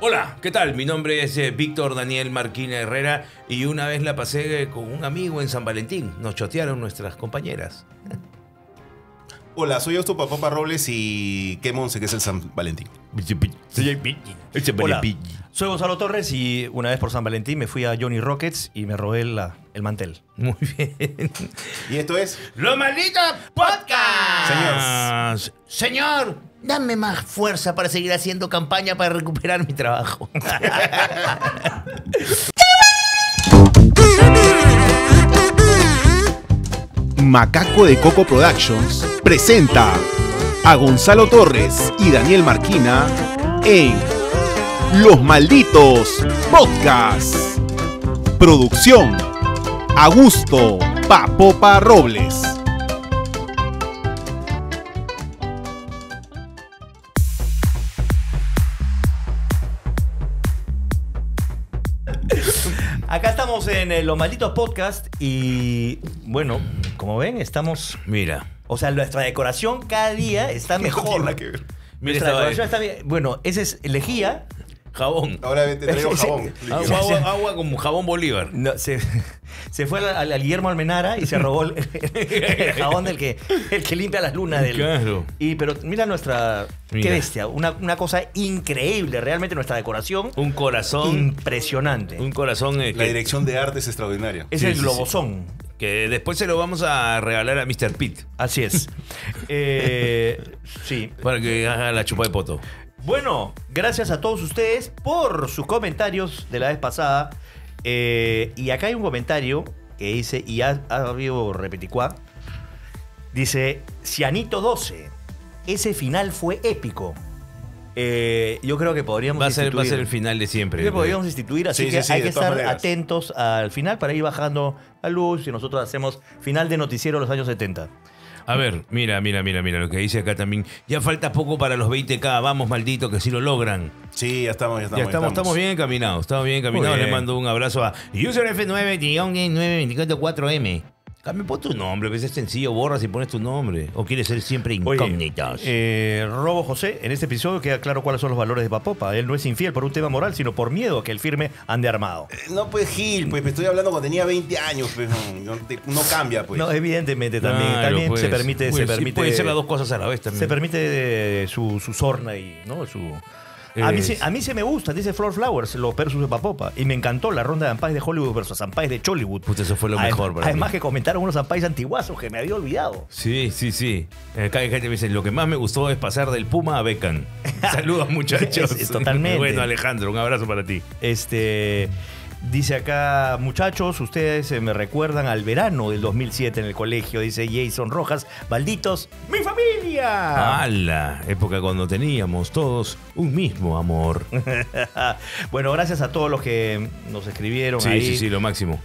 Hola, ¿qué tal? Mi nombre es Víctor Daniel Marquina Herrera y una vez la pasé con un amigo en San Valentín. Nos chotearon nuestras compañeras. Hola, soy Augusto Papá Robles y qué monse que es el San Valentín. Hola, soy Gonzalo Torres y una vez por San Valentín me fui a Johnny Rockets y me robé el mantel. Muy bien. Y esto es Los Malditos Podcast. Señor, dame más fuerza para seguir haciendo campaña para recuperar mi trabajo. Macaco de Coco Productions presenta a Gonzalo Torres y Daniel Marquina en Los Malditos Podcast. Producción Augusto Papá Robles. Acá estamos en Los Malditos Podcast y bueno, como ven, estamos... Mira. O sea, nuestra decoración cada día está mejor. No tiene nada que ver. Mira, nuestra decoración está bien. Bueno, esa es lejía. Jabón. Ahora te traigo jabón. Agua como jabón Bolívar. No, se fue a Guillermo Almenara y se robó el jabón el que limpia las lunas del... Claro. Pero mira nuestra... Mira. Qué bestia. Una cosa increíble. Realmente nuestra decoración. Un corazón. Impresionante. Un corazón... La dirección de arte es extraordinaria. Es el globosón. Sí. Que después se lo vamos a regalar a Mr. Pitt. Así es. Sí. Para que haga la chupa de poto. Bueno, gracias a todos ustedes por sus comentarios de la vez pasada. Y acá hay un comentario que dice, y ha habido repeticuá. Dice, Cianito 12, ese final fue épico. Yo creo que podríamos instituir. Va a ser el final de siempre. Yo creo que podríamos instituir, así que hay que estar atentos al final para ir bajando la luz y nosotros hacemos final de noticiero de los años 70. A ver, mira lo que dice acá también. Ya falta poco para los 20K. Vamos, maldito, que sí lo logran. Sí, ya estamos bien encaminados. Estamos bien encaminados. Le mando un abrazo a UserF9-924M. Pon tu nombre, ves, es sencillo, borras y pones tu nombre. ¿O quieres ser siempre incógnitas? Robo José, en este episodio queda claro cuáles son los valores de Papopa. Él no es infiel por un tema moral, sino por miedo a que el firme ande armado. No, pues Gil, pues estoy hablando cuando tenía 20 años, pues no cambia, pues. No, evidentemente también. Claro, también pues, se permite. Pueden ser las dos cosas a la vez también. Se permite su sorna y, ¿no? A mí se me gusta, dice Flor Flowers, los versus de Papopa. Y me encantó la ronda de Ampais de Hollywood versus Ampais de Chollywood. Pues eso fue lo mejor, ¿verdad? Además que comentaron unos Ampais antiguazos que me había olvidado. Sí. Acá hay gente que me dice, lo que más me gustó es pasar del Puma a Beckham. Saludos, muchachos. Totalmente. Bueno, Alejandro, un abrazo para ti. Dice acá, muchachos, ustedes me recuerdan al verano del 2007 en el colegio, dice Jason Rojas. Malditos, ¡mi familia! ¡Hala! Época cuando teníamos todos un mismo amor. Bueno, gracias a todos los que nos escribieron ahí. Sí, lo máximo.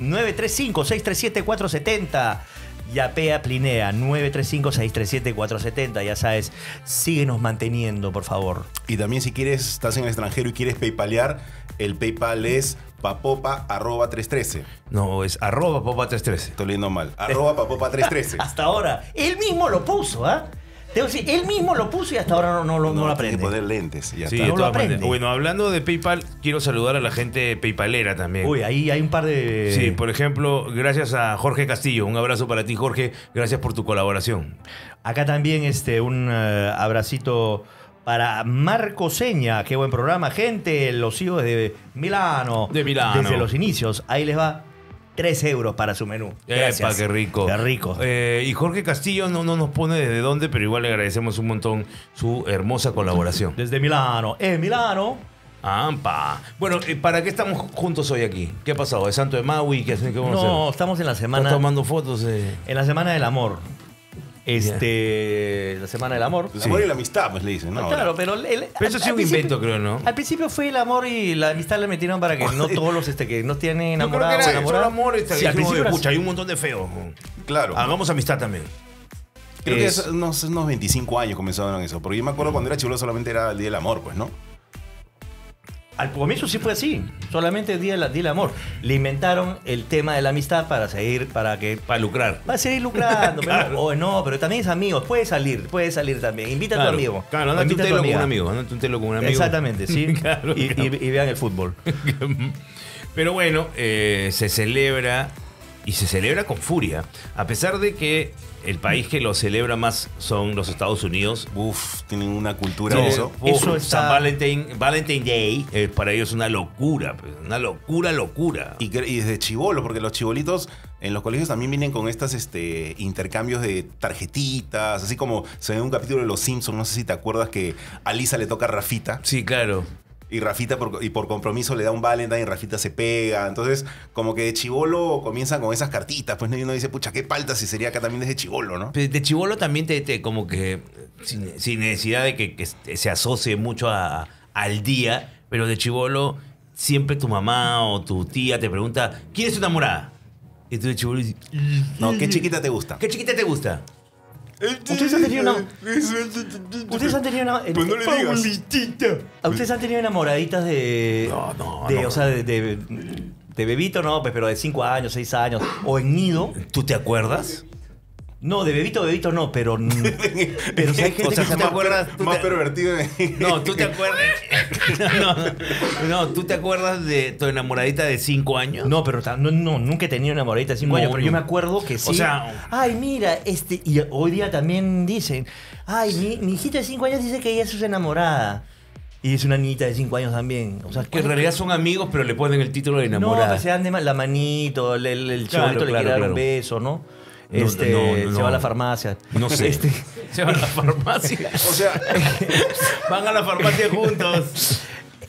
935-637-470. Yapea Plinea, 935-637-470, ya sabes, síguenos manteniendo, por favor. Y también si quieres, estás en el extranjero y quieres paypalear, el PayPal es papopa@313. No, es @papopa313. Estoy leyendo mal. @papopa313. Hasta ahora. Él mismo lo puso, ¿ah? Él mismo lo puso y hasta ahora no lo aprende. Tiene que poner lentes. Ya está. No lo aprende. Bueno, hablando de PayPal, quiero saludar a la gente PayPalera también. Uy, ahí hay un par de... Sí, por ejemplo, gracias a Jorge Castillo. Un abrazo para ti, Jorge. Gracias por tu colaboración. Acá también un abracito para Marco Seña. Qué buen programa, gente. Los hijos de Milano. Desde los inicios. Ahí les va. 3 euros para su menú. Gracias. Epa, qué rico. Qué rico. Y Jorge Castillo no nos pone desde dónde, pero igual le agradecemos un montón su hermosa colaboración. Desde Milano. Milano. ¡Ampa! Bueno, ¿para qué estamos juntos hoy aquí? ¿Qué ha pasado? ¿De Santo de Maui? ¿Qué vamos a hacer? Estamos en la semana... ¿Estás tomando fotos? En la Semana del Amor. La Semana del Amor. El amor y la amistad, pues le dicen, ¿no? Claro, pero... eso sí es un invento, creo, ¿no? Al principio fue el amor y la amistad le metieron para que no todos los que no tienen enamorados. No, creo que era el amor. Sí, al principio era pucha, hay un montón de feos. Claro. Hagamos amistad también. Creo que es unos 25 años comenzaron eso. Porque yo me acuerdo cuando era chulo solamente era el Día del Amor, pues, ¿no? Al comienzo sí fue así, solamente di el amor. Le inventaron el tema de la amistad para seguir, para lucrar. Va a seguir lucrando, claro. O no, pero también es amigo, puede salir también. Invita a tu amigo. Claro, andate un telo con un amigo, Exactamente, sí. Claro, y vean el fútbol. Pero bueno, se celebra, y se celebra con furia, a pesar de que el país que lo celebra más son los Estados Unidos. Uf, tienen una cultura de eso. Eso está... San Valentine Day, para ellos es una locura. Una locura. Y desde chibolo, porque los chibolitos en los colegios también vienen con estas intercambios de tarjetitas. Así como se ve en un capítulo de Los Simpsons, no sé si te acuerdas que a Lisa le toca a Rafita. Sí, claro. Y Rafita por compromiso le da un Valentine y Rafita se pega. Entonces, como que de chibolo comienzan con esas cartitas. Pues uno dice, pucha, qué palta si sería acá también desde chibolo, ¿no? Pues de chibolo también te como que sin necesidad de que se asocie mucho al día. Pero de chibolo siempre tu mamá o tu tía te pregunta, ¿quién es tu enamorada? Y tú de chibolo dices, no, ¿qué chiquita te gusta? ¿Qué chiquita te gusta? Ustedes han tenido una. Pues no le digas. Ustedes han tenido enamoraditas de. No. O sea, de bebito, no, pues, pero de 5 años, 6 años. O en nido. ¿Tú te acuerdas? No, de bebito no, pero. Pero si hay gente, o sea, que se te acuerdas. Más pervertido. No, tú te acuerdas. No, tú te acuerdas de tu enamoradita de 5 años. No, pero no, nunca he tenido enamoradita de 5 años, pero yo me acuerdo que sí. O sea, ay, mira, y hoy día también dicen, ay, mi hijita de 5 años dice que ella es su enamorada. Y es una niñita de 5 años también. O sea, que en realidad son amigos, pero le ponen el título de enamorada. No, que se dan de la manito, el chibolito le quiere dar un beso, ¿no? Se va a la farmacia. No sé. Se va a la farmacia. O sea, van a la farmacia juntos.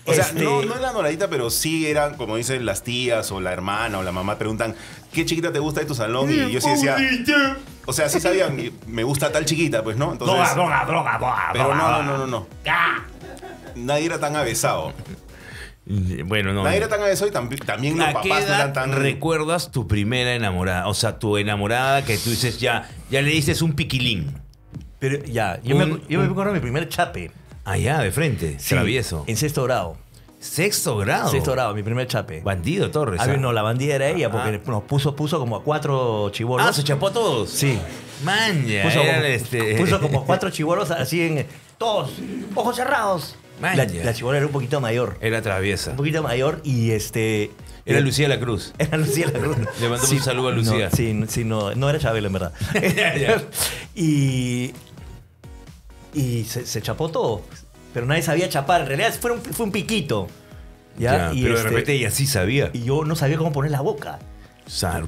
O sea, no es la noradita, pero sí eran, como dicen las tías o la hermana o la mamá, preguntan, ¿qué chiquita te gusta de tu salón? Y yo sí decía... O sea, sí sabían, me gusta tal chiquita, pues, ¿no? Entonces, droga. Pero no. Nadie era tan avesado. Bueno, no. Nadie era tan eso y también los papás no eran tan. ¿Recuerdas tu primera enamorada? O sea, tu enamorada que tú dices ya le dices un piquilín. Pero ya, yo me acuerdo de mi primer chape. Ah, ya, de frente, sí, travieso. En sexto grado. ¿Sexto grado? Sexto grado, mi primer chape. Bandido, Torres. Ah, no, la bandida era ella porque nos puso como a 4 chibolos. Ah, ¿se chapó a todos? Sí. Man, ya. Puso como 4 chibolos así en. Todos, ojos cerrados. La chibola era un poquito mayor. Era traviesa. Un poquito mayor y Era Lucía La Cruz. Era Lucía La Cruz. Le mandamos un saludo a Lucía. No era Chabelo, en verdad. Y se chapó todo. Pero nadie sabía chapar. En realidad fue un piquito. ¿Ya? Y pero de repente ella sí sabía. Y yo no sabía cómo poner la boca.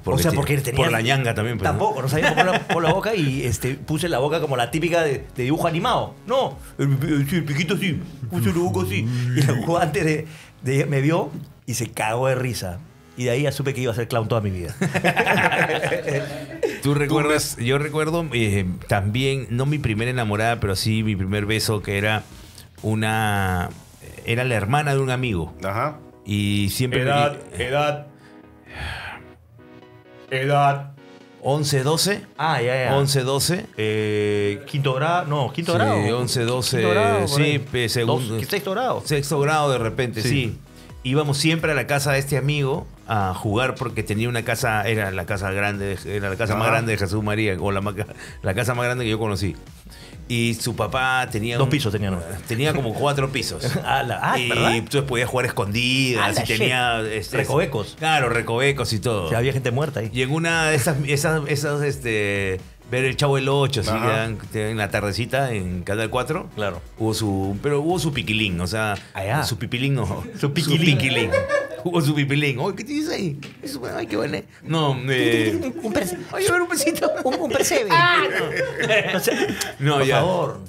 Porque tenía, por la ñanga también. Pero tampoco, no sabía cómo por la boca y puse la boca como la típica de dibujo animado. No, el piquito sí, puse la boca así. Y la boca antes de me vio y se cagó de risa. Y de ahí ya supe que iba a ser clown toda mi vida. ¿Tú recuerdas? Yo recuerdo también, no mi primera enamorada, pero sí mi primer beso, que era era la hermana de un amigo. Ajá. Y siempre... Edad 11, 12. Ah, ya. 11, 12. Quinto grado. No, quinto grado. Sí, 11, 12. Quinto grado, sí, segundo. Sexto grado. Sexto grado de repente, sí. Íbamos siempre a la casa de este amigo a jugar porque tenía una casa, era la casa grande, era la casa más grande de Jesús María, o la casa más grande que yo conocí. Y su papá tenía... 2 pisos tenía, ¿no? Tenía como 4 pisos. ¿Verdad? Y tú podías jugar escondidas. Y tenía... recovecos. Claro, recovecos y todo. O sea, había gente muerta ahí. Y en una de esas ver el Chavo del 8, así, en la tardecita, en Canal 4. Claro. Hubo su piquilín, o sea... Allá. Su piquilín, no. Su piquilín. Hubo su piquilín. Oh, ¿qué tienes ahí? Ay, qué bueno. No, un percebe. Oye, a ver, un pesito. Un percebe. Ah, no. Por favor.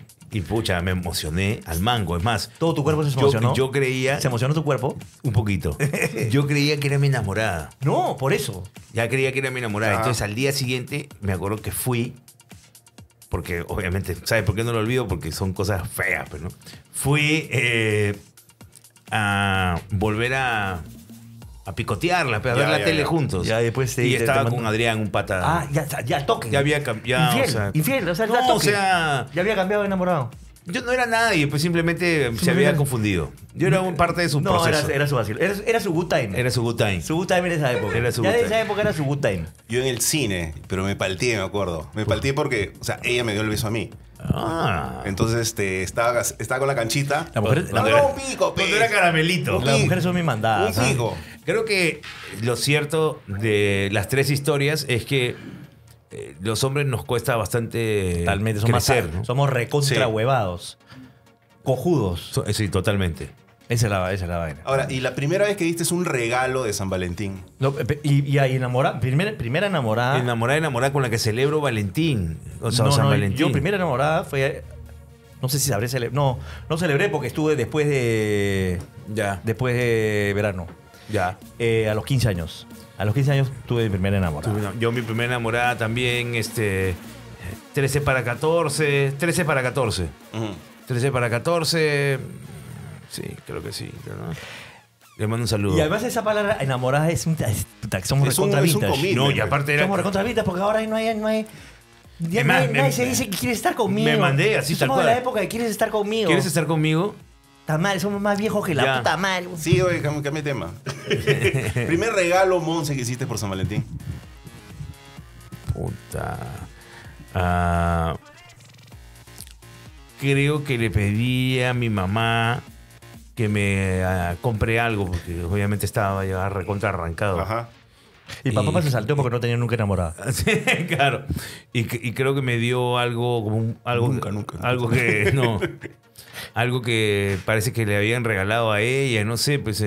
Y pucha, me emocioné al mango. Es más... Todo tu cuerpo se emocionó. Yo creía... ¿Se emocionó tu cuerpo? Un poquito. Yo creía que era mi enamorada. No, por eso. Ya creía que era mi enamorada. Ah. Entonces, al día siguiente, me acuerdo que fui... Porque, obviamente, ¿sabes por qué no lo olvido? Porque son cosas feas, pero no. Fui a volver a picotearla, a ver la tele juntos. Ya, después y estaba con Adrián, un pata. Ah, ya toque. Ya había cambiado. Infiel, o sea, ya había cambiado de enamorado. Yo no era nadie, pues simplemente se había confundido. Yo era un parte de su proceso. No, era su vacilo. Era su good time. Era su good time. Su good time en esa época. Era su ya good time. En esa época era su good time. Yo en el cine, pero me palteé, me acuerdo. Me palteé porque, o sea, ella me dio el beso a mí. Ah. Entonces estaba con la canchita. La mujer, no, un pico, pero era caramelito. Las mujeres son mis mandadas. Un pico. Creo que lo cierto de las tres historias es que los hombres nos cuesta bastante. Totalmente, somos recontra huevados. Cojudos. Sí, totalmente. Esa es la vaina. Ahora, y la primera vez que diste es un regalo de San Valentín. No, y enamorada. Primera enamorada. Enamorada con la que celebro Valentín. O sea, no, San Valentín. Yo, primera enamorada fue. No sé si sabré celebrar. No, no celebré porque estuve después de. Ya. Después de verano. Ya. A los 15 años. A los 15 años tuve mi primera enamorada. Yo mi primera enamorada también, 13 para 14. 13 para 14. Uh-huh. 13 para 14. Sí, creo que sí. ¿No? Le mando un saludo. Y además esa palabra enamorada es un... Somos recontra vintage. No, y aparte era... Somos recontra vintage porque ahora no hay ya nadie se dice que quieres estar conmigo. Me mandé así tal cual. Somos de la época de quieres estar conmigo. ¿Quieres estar conmigo? Está mal, somos más viejos que la puta mal. Sí, oye, cambié tema. Primer regalo, Monse, que hiciste por San Valentín. Puta. Creo que le pedí a mi mamá que me compré algo, porque obviamente estaba ya recontra arrancado. Ajá. Y papá se saltó porque no tenía nunca enamorada. Sí, claro. Y creo que me dio algo como algo que parece que le habían regalado a ella, no sé, pues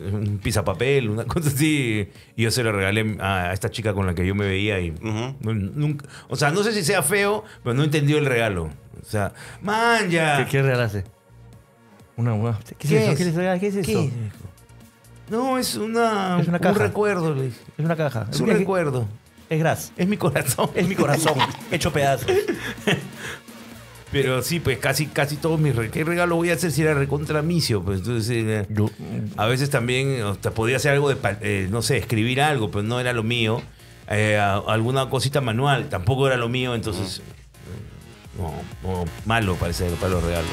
un pisapapel, una cosa así. Y yo se lo regalé a esta chica con la que yo me veía y nunca, o sea, no sé si sea feo, pero no entendió el regalo. O sea, man, ya. ¿Qué regalaste? Una ¿Qué es eso? No, es una caja. Un recuerdo, le dije. Es una caja. Es un recuerdo. Es gras. Es mi corazón. Es mi corazón. Hecho pedazos. Pero sí, pues casi todos mis regalos. ¿Qué regalo voy a hacer si era recontra micio? Pues entonces a veces también podía hacer algo de no sé, escribir algo, pero no era lo mío. Alguna cosita manual, tampoco era lo mío, entonces no, malo parece para los regalos.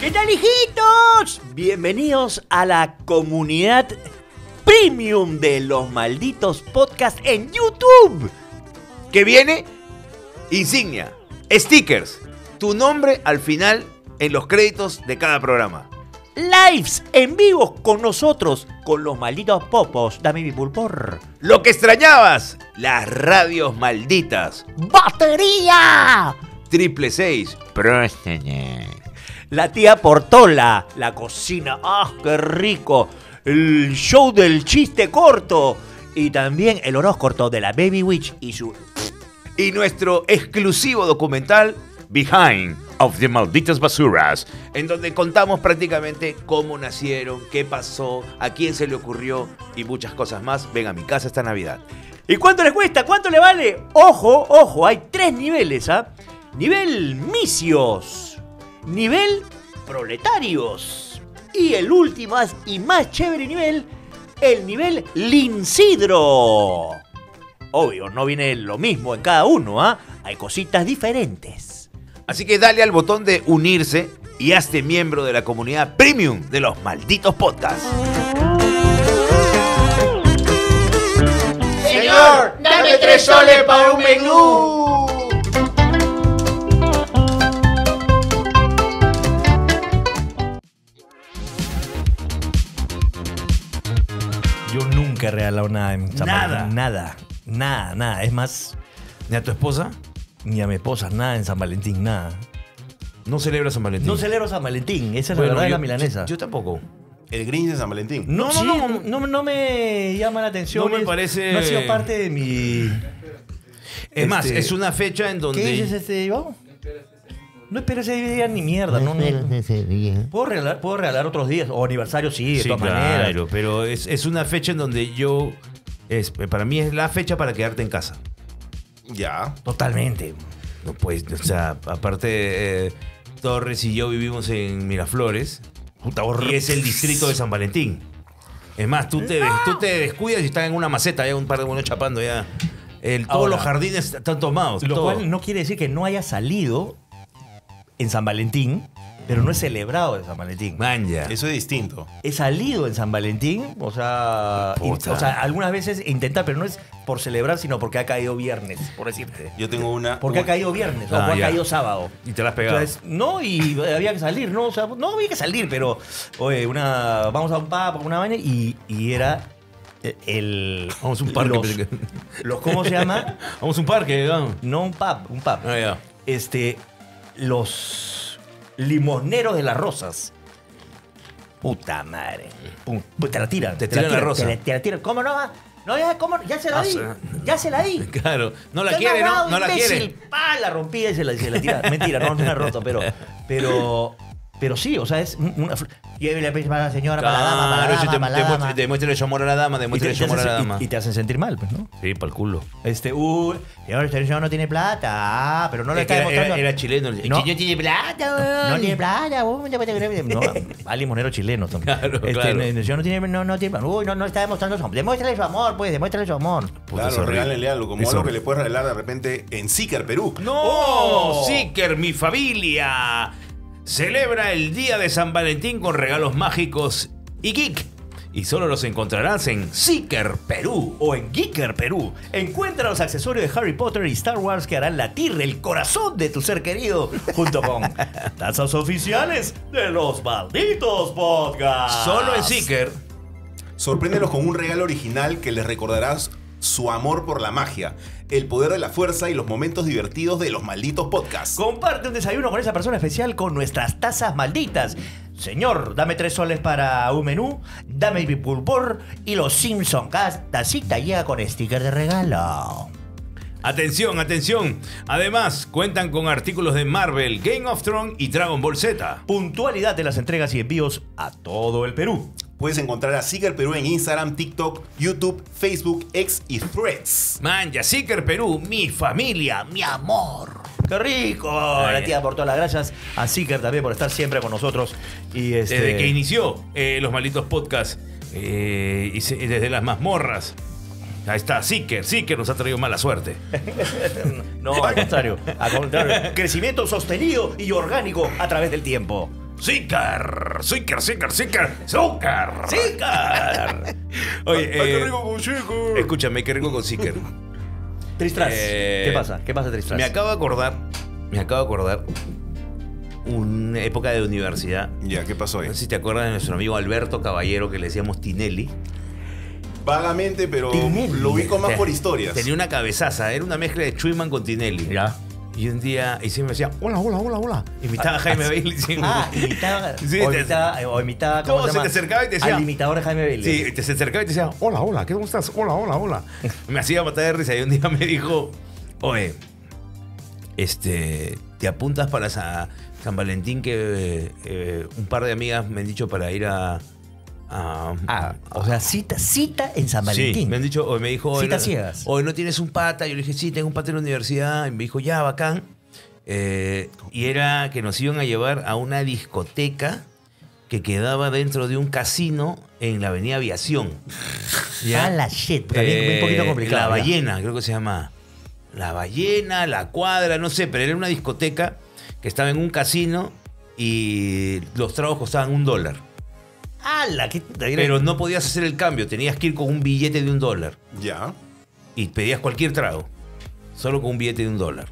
¿Qué tal, hijitos? Bienvenidos a la comunidad premium de Los Malditos Podcast en YouTube. Que viene insignia, stickers, tu nombre al final en los créditos de cada programa. Lives en vivo con nosotros, con los malditos popos. Dame mi pulpor. Lo que extrañabas, las radios malditas. ¡Batería! 666. Próstene. La tía Portola, la cocina. ¡Ah, qué rico! El show del chiste corto y también el horóscopo de la Baby Witch y nuestro exclusivo documental Behind of the Malditas Basuras, en donde contamos prácticamente cómo nacieron, qué pasó, a quién se le ocurrió y muchas cosas más. Ven a mi casa esta Navidad. ¿Y cuánto les cuesta? ¿Cuánto le vale? Ojo, ojo, hay tres niveles, ¿ah? Nivel misios, nivel proletarios. Y el último y más chévere nivel, el nivel Lincidro. Obvio, no viene lo mismo en cada uno, ¿ah? Hay cositas diferentes. Así que dale al botón de unirse y hazte miembro de la comunidad premium de Los Malditos Podcasts. Señor, dame 3 soles para un menú. Yo nunca he regalado nada en San Valentín. Nada. Es más, ni a tu esposa, ni a mi esposa, nada en San Valentín, nada. No celebro San Valentín. No celebro San Valentín. Esa es la verdad de la milanesa. Yo tampoco. El Grinch de San Valentín. No me llama la atención. No me parece. No ha sido parte de mi. Es más, es una fecha en donde. ¿Qué dices yo? No espero ese día ni mierda. Puedo regalar otros días. O aniversario, sí, de todas maneras. Claro, pero es una fecha en donde yo... para mí es la fecha para quedarte en casa. Ya. Totalmente. No, pues, o sea, aparte, Torres y yo vivimos en Miraflores. Puta, y es el distrito de San Valentín. Es más, tú te descuidas y estás en una maceta, ya un par de buenos chapando ya. Todos los jardines están tomados. Lo cual no quiere decir que no haya salido en San Valentín, pero no es celebrado en San Valentín. Manja. Eso es distinto. He salido en San Valentín, o sea, algunas veces intenta, pero no es por celebrar, sino porque ha caído viernes, por decirte. Yo tengo una... Porque ha caído viernes, o ha caído sábado. Y te la has pegado. Entonces, no, y había que salir, ¿no? O sea, no había que salir, pero... Oye, vamos a un pub, una vaina, y era... Vamos a un parque. ¿Cómo se llama? Vamos a un parque, vamos. No, un pub, un pub. Ah, ya. Los limosneros de las rosas. Puta madre. Te la tiran. Te la tiran la rosa. Te la tiran. ¿Cómo no va? No, ya se la di. Ya se la di. Claro. No la quiere, ¿no? No la quiere. ¡Pah! La rompí y se la tira. Mentira, no me la roto, pero sí, o sea, es una... Llévele para la señora, claro, para la dama. Demuéstrale su amor a la dama, Y te hacen sentir mal, pues, ¿no? Sí, para el culo. Este señor no tiene plata, pero no le está demostrando... Era chileno. El chileno tiene plata, weón. No tiene plata, weón. No, va limonero chileno también. Claro, claro. El señor no tiene plata. Uy, no está demostrando su amor. Demuéstrale su amor, pues, demuéstrale su amor. Claro, regálenle algo, como algo que le puedes regalar de repente en Siker, Perú. ¡No! Siker, mi familia... Celebra el día de San Valentín con regalos mágicos y geek. Y solo los encontrarás en Siker Perú o en Geeker Perú. Encuentra los accesorios de Harry Potter y Star Wars que harán latir el corazón de tu ser querido, junto con tazas oficiales de Los Malditos Podcast. Solo en Siker. Sorpréndelos con un regalo original que les recordarás su amor por la magia, el poder de la fuerza y los momentos divertidos de Los Malditos Podcasts. Comparte un desayuno con esa persona especial con nuestras tazas malditas. Señor, dame 3 soles para un menú, dame mi pulpor y los Simpsons. Cada tacita llega con sticker de regalo. Atención, atención. Además, cuentan con artículos de Marvel, Game of Thrones y Dragon Ball Z. Puntualidad de las entregas y envíos a todo el Perú. Puedes encontrar a Siker Perú en Instagram, TikTok, YouTube, Facebook, X y Threads. Manja, Siker Perú, mi familia, mi amor. ¡Qué rico! La tía por todas las gracias. A Siker también por estar siempre con nosotros. Y desde que inició Los Malditos Podcasts y desde las mazmorras. Ahí está, Siker nos ha traído mala suerte. No, al contrario. Crecimiento sostenido y orgánico a través del tiempo. Siker. Oye, qué rico con Siker. Escúchame, qué rico con Siker. Tristras, ¿qué pasa? ¿Qué pasa, Tristras? Me acabo de acordar una época de universidad. Ya, ¿qué pasó ahí? No sé si te acuerdas de nuestro amigo Alberto Caballero, que le decíamos Tinelli. Vagamente, pero Tinelli lo ubico más por historias. Tenía una cabezaza, era una mezcla de Chuyman con Tinelli. Ya. Y un día, y siempre me decía, hola. Imitaba a Jaime Bailey. imitaba ¿cómo se te acercaba y te decía? Al imitador de Jaime Bailey. Sí, te acercaba y te decía, hola, ¿qué gustas? Hola. Me hacía matar de risa y un día me dijo, oye, te apuntas para San Valentín, que un par de amigas me han dicho para ir o sea, cita en San Valentín. Sí, me han dicho, hoy me dijo... Cita ciegas. Hoy no tienes un pata. Yo le dije, sí, tengo un pata en la universidad. Y me dijo, ya, bacán. Y era que nos iban a llevar a una discoteca que quedaba dentro de un casino en la avenida Aviación. ¿Ya? Ah, la shit. Porque había un poquito complicado. La Ballena, creo que se llama. La Ballena, La Cuadra, no sé. Pero era una discoteca que estaba en un casino y los tragos costaban $1. ¡Hala! Pero no podías hacer el cambio, tenías que ir con un billete de $1. Ya. Y pedías cualquier trago, solo con un billete de $1.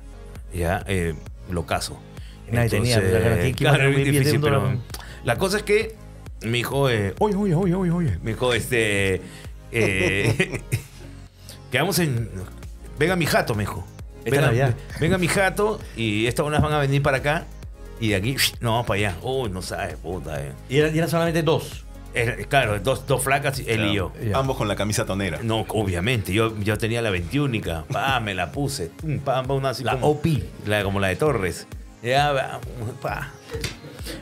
Ya, lo caso. Nadie tenía, claro, muy difícil, pero la cosa es que me dijo, oye. Me dijo, quedamos en... Venga mi jato, me dijo. Venga mi jato y estas unas van a venir para acá. Y de aquí, no, vamos para allá. Uy, no sabes, puta. Y eran solamente 2. Claro, dos flacas, él y yo. Ambos con la camisa tonera. No, obviamente. Yo tenía la 21ª. Me la puse. Una así, la como, OP. Como la de Torres. Ya, pa.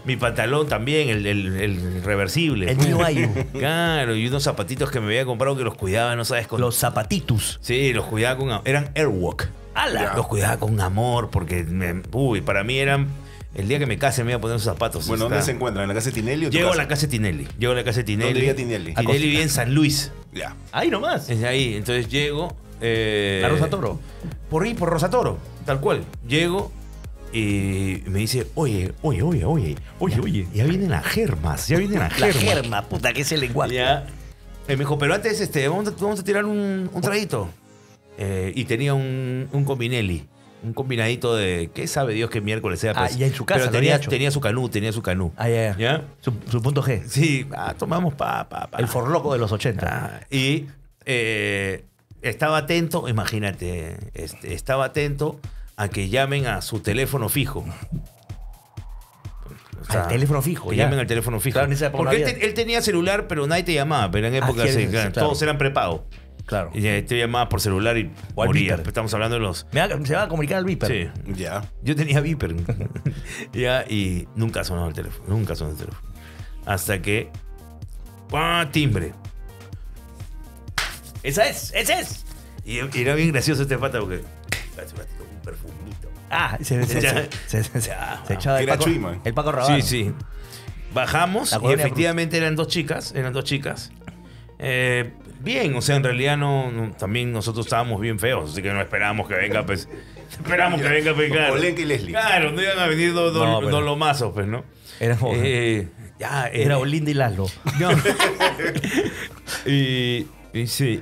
Mi pantalón también, el reversible. El mío hay. Claro, y unos zapatitos que me había comprado que los cuidaba, no sabes. Los zapatitos. Sí, los cuidaba con... Eran Airwalk. ¡Hala! Los cuidaba con amor porque... para mí eran... El día que me case me voy a poner esos zapatos. Bueno, ¿dónde se encuentran? ¿En la casa de Tinelli? Llego a la casa de Tinelli. ¿Dónde vive Tinelli? Tinelli vive en San Luis. Ya. Ahí nomás. Es ahí. Entonces llego a Rosatoro. Por ahí, por Rosatoro, tal cual. Llego y me dice, oye, ya vienen las germas, La germa, puta, que es el lenguaje. Ya. Me dijo, pero antes vamos a tirar un traguito. Y tenía un combinelli, un combinadito de, ¿qué sabe Dios que miércoles sea? Pues, ah, ya en su casa. Pero tenía su canú, Ah, ya, ya. Su punto G. Sí, tomamos el forloco de los 80. Ah, y estaba atento, imagínate, estaba atento a que llamen a su teléfono fijo. O sea, al teléfono fijo. Que llamen al teléfono fijo. Claro, porque él tenía celular, pero nadie te llamaba. Pero en época así, claro, todos eran prepago. Claro. Y te llamabas por celular y moría. Estamos hablando de los... Se va a comunicar al Viper. Sí. Ya. Yo tenía Viper. Ya, y nunca sonaba el teléfono. Hasta que... ¡pam! Timbre. ¡Esa es! ¡Esa es! Y era bien gracioso este pata porque... un perfumito. Ah, se echaba el Paco Rabanne. Sí, sí. Bajamos y efectivamente eran dos chicas. Bien, o sea, en realidad no también nosotros estábamos bien feos, así que no esperábamos que venga, pues. Esperamos que venga, pues, claro. Olenka y Leslie. Claro, no iban a venir dos lomazos, pues, ¿no? Era Olinda y Laszlo. No. Y sí.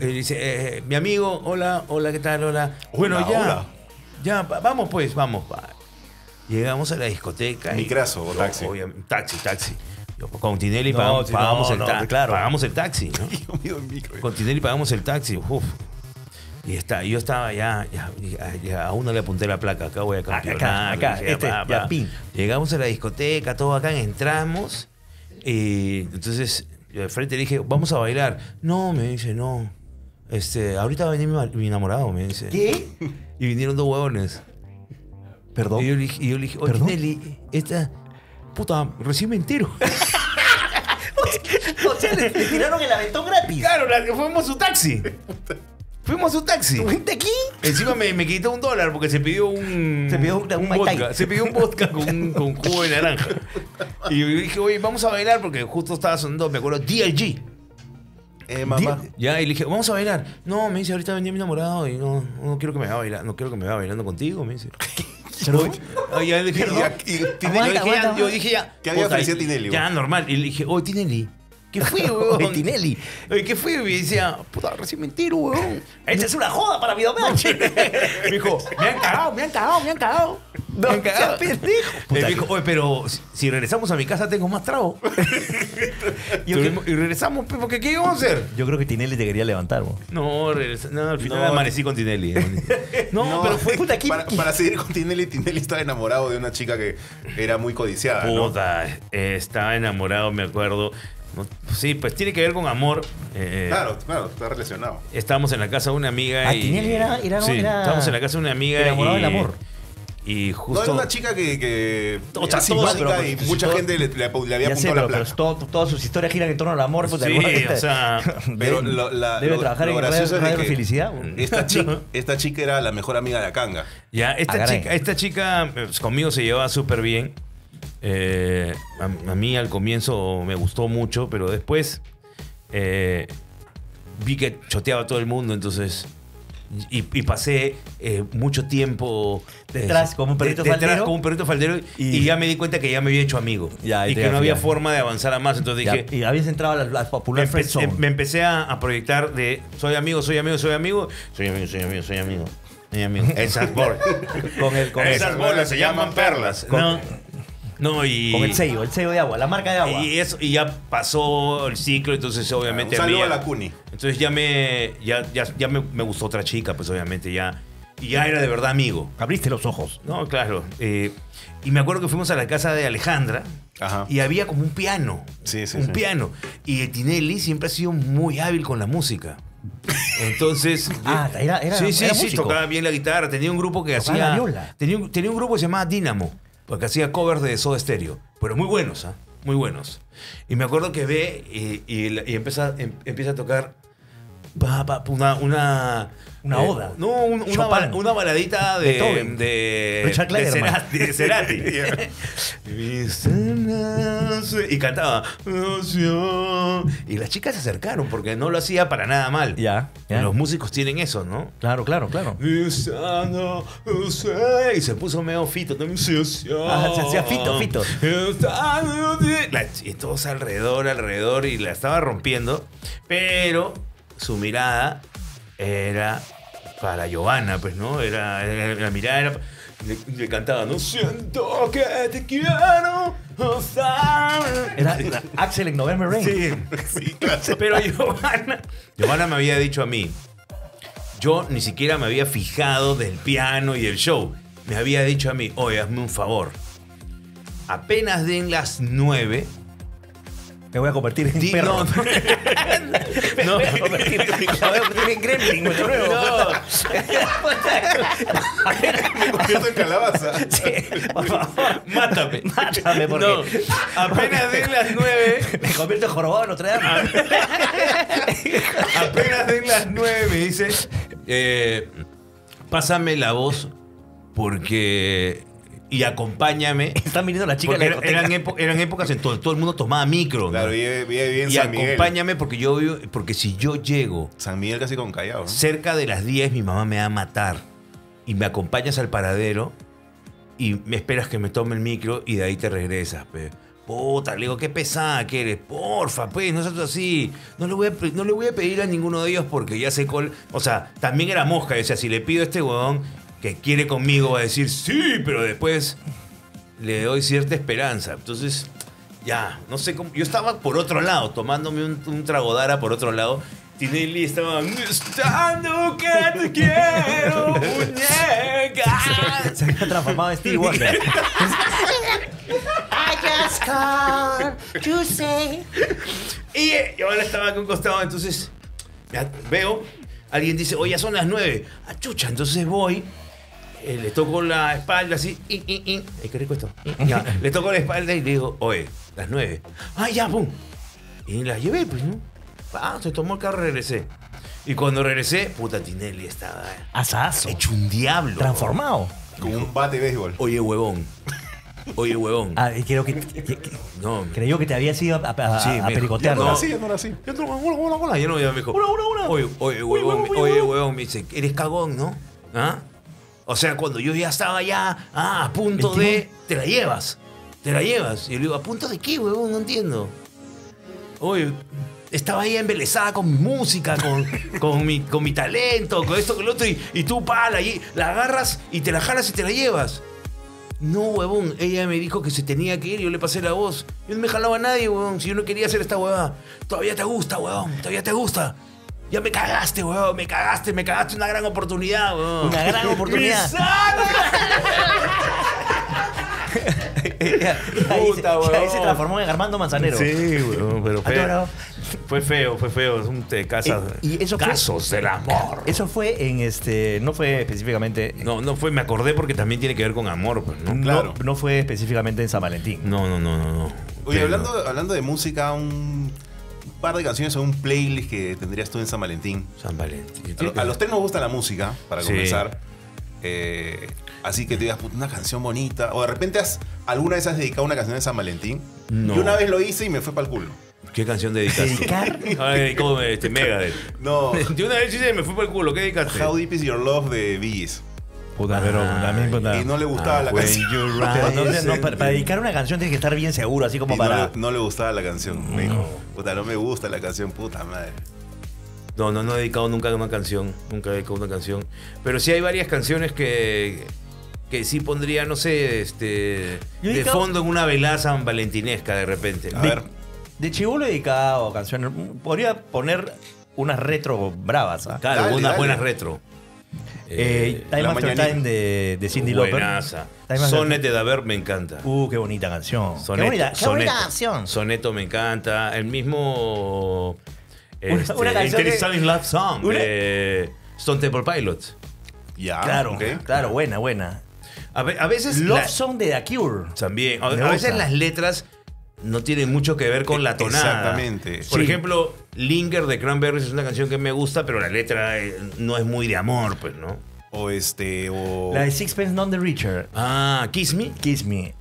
Y dice, mi amigo, hola, ¿qué tal? Hola, vamos, pues, Llegamos a la discoteca. Micrazo o taxi. Taxi. Con Tinelli pagamos el taxi, ¿no? Dios mío, con Tinelli pagamos el taxi. Uf. Y yo estaba ya a uno le apunté la placa. Acá voy a campeonar. Llegamos a la discoteca, todo acá, entramos. Y entonces, de frente le dije, vamos a bailar. No, me dice, no. Ahorita va a venir mi enamorado, me dice. ¿Qué? Y vinieron dos huevones. Perdón. Y yo le dije, oye, Tinelli, esta... puta, recién me entero. O sea, le tiraron el aventón gratis. Claro, fuimos a su taxi. ¿Tú viste aquí? Encima me quitó $1 porque se pidió un... Se pidió un vodka con jugo de naranja. Y yo dije, oye, vamos a bailar porque justo estaba sonando, me acuerdo, D.I.G. Mamá. Ya, y le dije, vamos a bailar. No, me dice, ahorita venía mi enamorado y no quiero que me vaya bailando, contigo, me dice. Yo dije ya que había ofrecido Tinelli. Ya, normal. Y le dije, oye, Tinelli, ¿qué fue, huevón? Tinelli, ¿qué fue? Y decía, puta, recién me entero, huevón. Esa es una joda para mi domingo. Me dijo, me han cagado. No, me dijo, oye, pero si regresamos a mi casa tengo más trago. Y regresamos, porque ¿qué íbamos a hacer? Yo creo que Tinelli te quería levantar, bro. No, al final amanecí con Tinelli. No, pero fue puta, para seguir con Tinelli, Tinelli estaba enamorado de una chica que era muy codiciada, ¿no? Puta, estaba enamorado, me acuerdo. Sí, pues tiene que ver con amor. Claro, está relacionado. Estábamos en la casa de una amiga. Tinelli era... Sí, estábamos en la casa de una amiga. Enamorado del amor. Y justo... No, era una chica que era simpática y mucha gente le había apuntado la placa. Todas sus historias giran en torno al amor. Sí, o sea... Pero debe trabajar en Radio Felicidad. Esta chica era la mejor amiga de Akanga. Ya, esta chica conmigo se llevaba súper bien. A mí al comienzo me gustó mucho, pero después vi que choteaba a todo el mundo, entonces... Y pasé mucho tiempo detrás como un perrito faldero y ya me di cuenta que ya me había hecho amigo y que no había forma de avanzar a más. Entonces dije, y habías entrado a las popular friend zone. Me empecé a proyectar de soy amigo. Esas bolas se llaman perlas. No, y con el sello de agua, la marca de agua. Y eso, y ya pasó el ciclo, entonces obviamente... Un saludo a la Cuni. Entonces ya me gustó otra chica, pues obviamente ya... Y ya era de verdad amigo. Abriste los ojos. No, claro. Y me acuerdo que fuimos a la casa de Alejandra. Ajá. Y había como un piano. Sí, un piano. Y Tinelli siempre ha sido muy hábil con la música. Entonces era músico. Tocaba bien la guitarra. Tenía un grupo que tocaba la viola. Tenía un grupo que se llamaba Dínamo, porque hacía covers de Soda Stereo, pero muy buenos, muy buenos. Y me acuerdo que ve y empieza a tocar Una oda. No, una baladita de Cerati. Y cantaba. Y las chicas se acercaron porque no lo hacía para nada mal. Ya. Los músicos tienen eso, ¿no? Claro, claro, claro. Y se puso medio Fito. Ah, se hacía Fito. Y todos alrededor y la estaba rompiendo. Pero su mirada era para Giovanna, pues, ¿no? La mirada era... Le cantaba, no siento que te quiero. Era Axel en November Rain. Sí, claro. Pero Giovanna me había dicho a mí, yo ni siquiera me había fijado del piano y el show. Me había dicho a mí, oye, hazme un favor. Apenas den las 9... Me voy a convertir en perro. No. Me voy a convertir en gremlin, me pruebo. No. Me convierto en calabaza. Sí. Por favor. Mátame. Mátame, porque... No. Apenas den las 9... Me convierto en jorobado en Notre Dame. Apenas den las 9 me dices... pásame la voz porque... Y acompáñame. Están viniendo las chicas. Eran épocas en todo el mundo tomaba micro. Claro, bien, y San acompáñame Miguel. Porque yo vivo, porque si yo llego. San Miguel casi con Callao, ¿no? Cerca de las 10 mi mamá me va a matar. Y me acompañas al paradero y me esperas que me tome el micro y de ahí te regresas, pe. Puta, le digo, qué pesada que eres. Porfa, pues, no seas así. No le voy a pedir a ninguno de ellos porque ya sé cuál. O sea, también era mosca. O sea, si le pido a este huevón que quiere conmigo va a decir sí, pero después le doy cierta esperanza. Entonces, ya, no sé cómo. Yo estaba por otro lado, tomándome un tragodara por otro lado. Tinelli estaba... ¡Estando que te quiero, muñeca! Se había transformado en Steve Wonder. I just called to say. Y ahora estaba con un costado, entonces... Ya veo, alguien dice, oye, ya son las 9. Ah, chucha, entonces voy... Le toco la espalda así. Ay, qué rico esto. Le toco la espalda y le digo, oye, las 9. ¡Ay, ya, pum! Y las llevé, pues, ¿no? Ah, se tomó el carro y regresé. Y cuando regresé, puta, Tinelli estaba... Asazo. Hecho un diablo. Transformado. Como un bate de béisbol. Oye, huevón. Oye, huevón. Ah, creo que no, creyó que te habías ido a pericotear. No, así, no era así. Yo no, hola. Yo no me dijo. Hola. Oye, huevón. Oye, huevón. Me dice, eres cagón, ¿no? ¿Ah? O sea, cuando yo ya estaba a punto de... Te la llevas. Y yo le digo, ¿a punto de qué, huevón? No entiendo. Oye, estaba ahí embelesada con mi música, con mi talento, con esto, con lo otro. Y tú, la agarras y te la jalas y te la llevas. No, huevón. Ella me dijo que se tenía que ir y yo le pasé la voz. Yo no me jalaba a nadie, huevón, si yo no quería hacer esta huevada. Todavía te gusta, huevón. Todavía te gusta. Ya me cagaste, weón, me cagaste una gran oportunidad, weón. Una gran oportunidad. Ahí se transformó en Armando Manzanero. Sí, weón, pero feo. Fue feo, es un te casas. Y eso casos del amor. Eso fue en no fue específicamente. No fue, me acordé porque también tiene que ver con amor, pues, ¿no? Claro. No fue específicamente en San Valentín. No. Oye, hablando de música, un par de canciones o un playlist que tendrías tú en San Valentín. San Valentín. A los tres nos gusta la música, para comenzar. Así que te digas, una canción bonita. O de repente, ¿alguna vez has dedicado una canción de San Valentín? No. Yo una vez lo hice y me fue para el culo. ¿Qué canción dedicaste? ¿Dedicar? ¿Cómo Megadeth? No. Yo una vez hice y me fue para el culo. ¿Qué dedicaste? How Deep Is Your Love de Bee Gees. Puta, pero también. Y no le gustaba la canción. Para dedicar una canción tienes que estar bien seguro, así como para. No le gustaba la canción. Me dijo, puta, no me gusta la canción, puta madre. No he dedicado nunca a una canción. Nunca he dedicado una canción. Pero sí hay varias canciones que sí pondría, no sé, de fondo en una velada san valentinesca de repente. A ver. De chibolo he dedicado canciones. Podría poner unas retro bravas. Claro, unas buenas retro. Time After Time de Cyndi Lauper. Buenaza. Sonet de Daver me encanta. Qué bonita canción. Qué bonita canción. Soneto me encanta. El mismo. Una canción. Interesting Love Song. Stone Temple Pilots. Ya. Claro, okay. Claro, buena. A veces. Love Song de The Cure. También. A veces las letras no tienen mucho que ver con la tonada. Exactamente. Por ejemplo. Linger de Cranberries es una canción que me gusta, pero la letra no es muy de amor, pues, ¿no? O la de Sixpence None the Richer. Ah, Kiss Me. Kiss Me.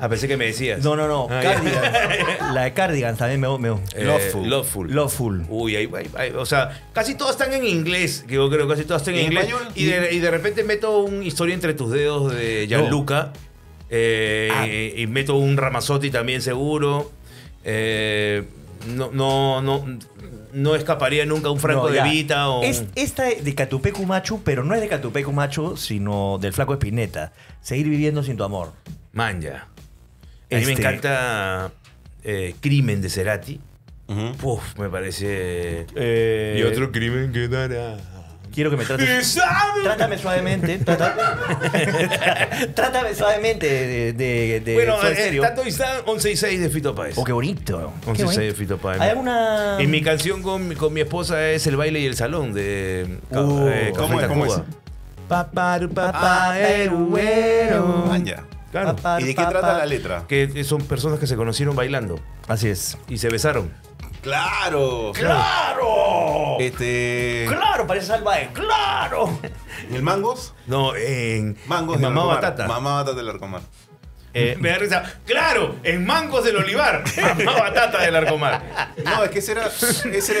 Ah, pensé que me decías. No, no, no. Ah, Cardigan. Yeah. La de Cardigan también me gusta. Loveful. Uy, ahí, o sea, casi todas están en inglés. Yo creo que casi todas están en inglés. Y de repente meto un Historia entre tus dedos de Gianluca. No. Y meto un Ramazzotti también seguro. No escaparía nunca un Franco de Vita. Esta de Catupecu Machu, pero no es de Catupecu Machu, sino del Flaco Espineta. Seguir viviendo sin tu amor. Manja. A mí me encanta Crimen de Cerati. Puf, me parece. Y otro crimen que dará. Quiero que me trates. Trátame suavemente. Trátame suavemente de bueno, Tato y San 11 y 6 de Fito Paez. Oh, qué bonito. 11 y 6 de Fito Paez. ¿Hay alguna... En mi canción con mi esposa es El baile y el salón de ¿Cómo es? Paparu, paparuero. Claro. ¿Y de qué trata la letra? Que son personas que se conocieron bailando. Así es. Y se besaron. ¡Claro! ¡Claro! ¡Claro! Parece Salvaje. ¡Claro! ¿En el Mangos? No, en Mamá Batata. Mamá Batata del Larcomar. Me da risa. ¡Claro! En Mangos del Olivar. Mamá Batata del Larcomar. No, es que ese era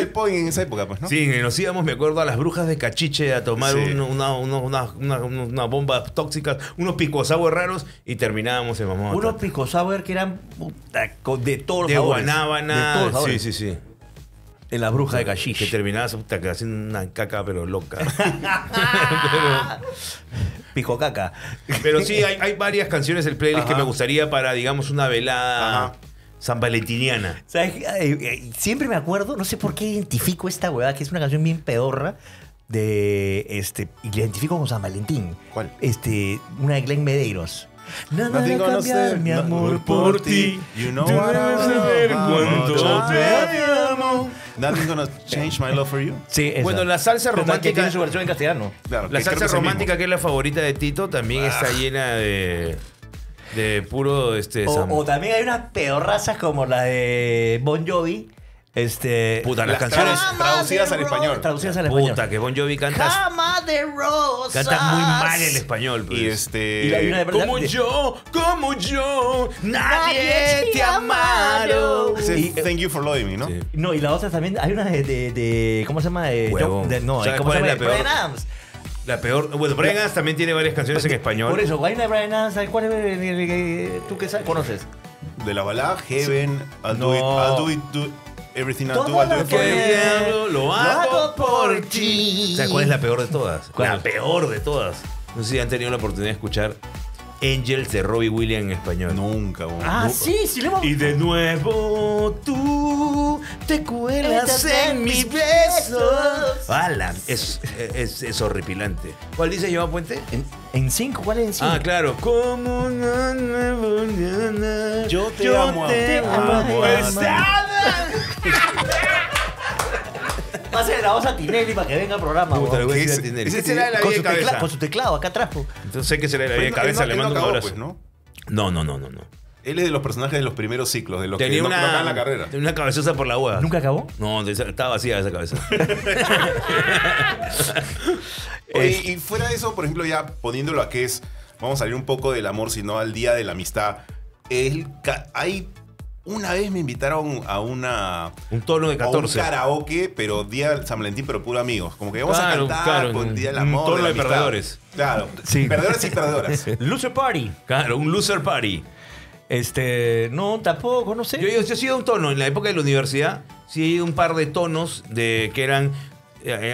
el point en esa época, pues, ¿no? Sí, nos íbamos, me acuerdo, a las Brujas de Cachiche a tomar unas bombas tóxicas, unos pico sour raros y terminábamos en Mamá Batata. Unos pico sour que eran de todos los sabores. De guanábana. Sí, sí, sí. En las Brujas de Cachiche. Que terminabas haciendo una caca, pero loca. Pico caca. Pero sí, hay varias canciones del playlist que me gustaría para, digamos, una velada san valentiniana. ¿Sabes? Siempre me acuerdo, no sé por qué identifico esta huevada, que es una canción bien pedorra, y la identifico con San Valentín. ¿Cuál? Una de Glenn Medeiros. Nada de cambiar mi amor por ti. You know what I want. Nothing gonna change my love for you. Sí, bueno, la salsa romántica tiene su versión en castellano. Claro, la salsa romántica, que es la favorita de Tito, también está llena de puro o también hay unas pedorrazas como la de Bon Jovi. Puta, las canciones traducidas al español. Puta, que Bon Jovi cantas. Cama de rosas. Cantas muy mal el español, pues. Como yo, nadie te amaron. Thank you for loving me, ¿no? Sí. No, y la otra también, hay una de ¿cómo se llama? ¿Cómo se llama? Bryan Adams. La peor. Bueno, Bryan Adams también tiene varias canciones en español. Por eso, hay una de Bryan Adams. ¿Cuál es? ¿Tú qué conoces? De la balada, Heaven, I'll do it. Everything lo hago por ti. O sea, ¿cuál es la peor de todas? La peor de todas. No sé si han tenido la oportunidad de escuchar Angels de Robbie Williams en español. Nunca, boludo. Ah, sí, lo hemos... Y de nuevo tú te cuelas en mis besos. Alan, es horripilante. ¿Cuál dice Joao Puente? En 5, ¿cuál es en 5? Ah, claro. Como yo te amo. Pase de la voz a Tinelli para que venga al programa. Con su teclado acá atrás. Entonces sé que será la vida de cabeza. Le mando un abrazo. No. Él es de los personajes de los primeros ciclos, de los que no acaban la carrera. Tenía una cabezosa por la hueá. ¿Nunca acabó? No, estaba vacía esa cabeza. Oye, y fuera de eso, por ejemplo, ya poniéndolo a que es, vamos a salir un poco del amor, sino al día de la amistad. Una vez me invitaron a un tono de 14. A un karaoke, pero día de San Valentín, pero puro amigos. Como que vamos a cantar con día del amor. Un tono de perdedores. Claro, sí. Perdedores y perdedoras. Loser party. Claro, un loser party. No, tampoco, no sé. Yo he sido un tono. En la época de la universidad, sí he ido un par de tonos que eran...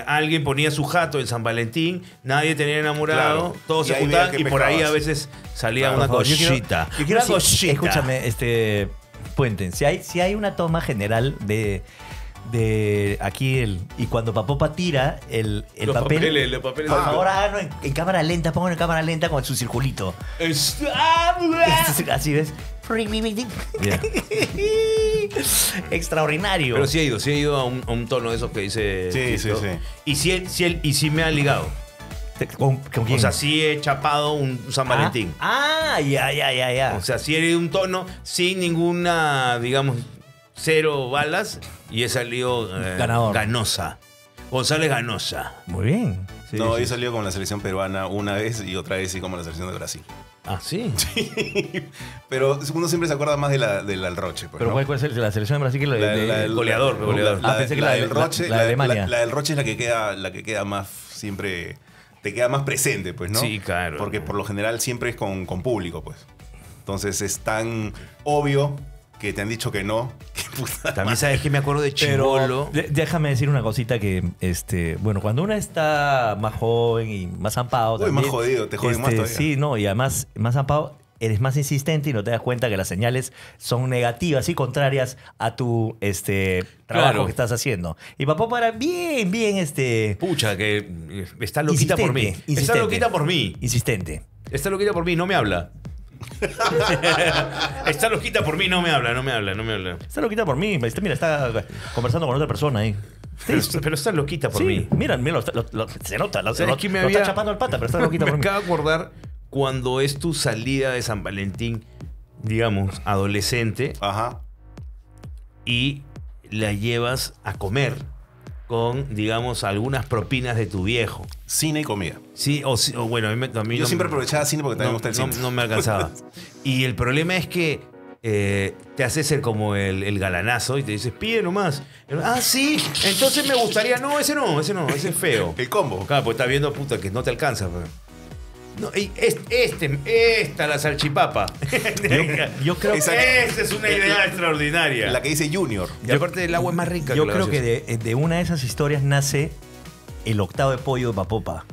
alguien ponía su jato en San Valentín, nadie tenía enamorado, todos se juntaban y por ahí a veces salía una cosita. Escúchame, Puente, si hay una toma general de aquí y cuando Papopa tira el papel, los papeles, por favor, háganlo en cámara lenta, pongan en cámara lenta con su circulito. Así ves. Yeah. Extraordinario. Pero sí he ido a un tono de esos que dice. Sí. Y sí me ha ligado. ¿Con quién? O sea, sí he chapado un San Valentín. Ah, ya. O sea, sí he ido un tono sin ninguna, digamos, cero balas y he salido ganador. Ganosa. González Ganosa. Muy bien. Sí, no, sí. Yo he salido con la selección peruana una vez y otra vez sí con la selección de Brasil. Ah, ¿sí? Sí. Pero uno siempre se acuerda más de la del Alroche. Pues, ¿pero ¿no? cuál es la selección de Brasil? Que el goleador. La del Roche. La de Alemania. La del Roche es la que queda más siempre... Te queda más presente, pues, ¿no? Sí, claro. Porque por lo general siempre es con público, pues. Entonces es tan obvio que te han dicho que no. Que puta también madre. Sabes que me acuerdo de Chibolo. Pero déjame decir una cosita que, bueno, cuando uno está más joven y más zampado... Uy, más jodido, te joden más todavía. Sí, no, y además más zampado eres más insistente y no te das cuenta que las señales son negativas y contrarias a tu trabajo que estás haciendo. Y papá para bien, bien pucha, que está loquita por mí. Insistente. Está loquita por mí. Insistente. Está loquita por mí, no me habla. Está loquita por mí, no me habla. Está loquita por mí. Mira, está conversando con otra persona ahí. Pero está loquita por mí. Mira, se nota. Lo está chapando el pata, pero está loquita por mí. Me acabo de acordar cuando es tu salida de San Valentín, digamos, adolescente. Ajá. Y la llevas a comer con, digamos, algunas propinas de tu viejo. Cine y comida. Sí, o bueno, a mí yo siempre aprovechaba cine porque también me gusta el cine. No me alcanzaba. Y el problema es que te haces como el galanazo y te dices, pide nomás. Ah, sí, entonces me gustaría... No, ese no, ese es feo. El combo. Claro, porque estás viendo, puta, que no te alcanza, pero... No, esta la salchipapa. Yo creo que esa es una idea extraordinaria. La que dice Junior. Y aparte el agua es más rica. Yo creo que de una de esas historias nace el octavo de pollo de Papopa.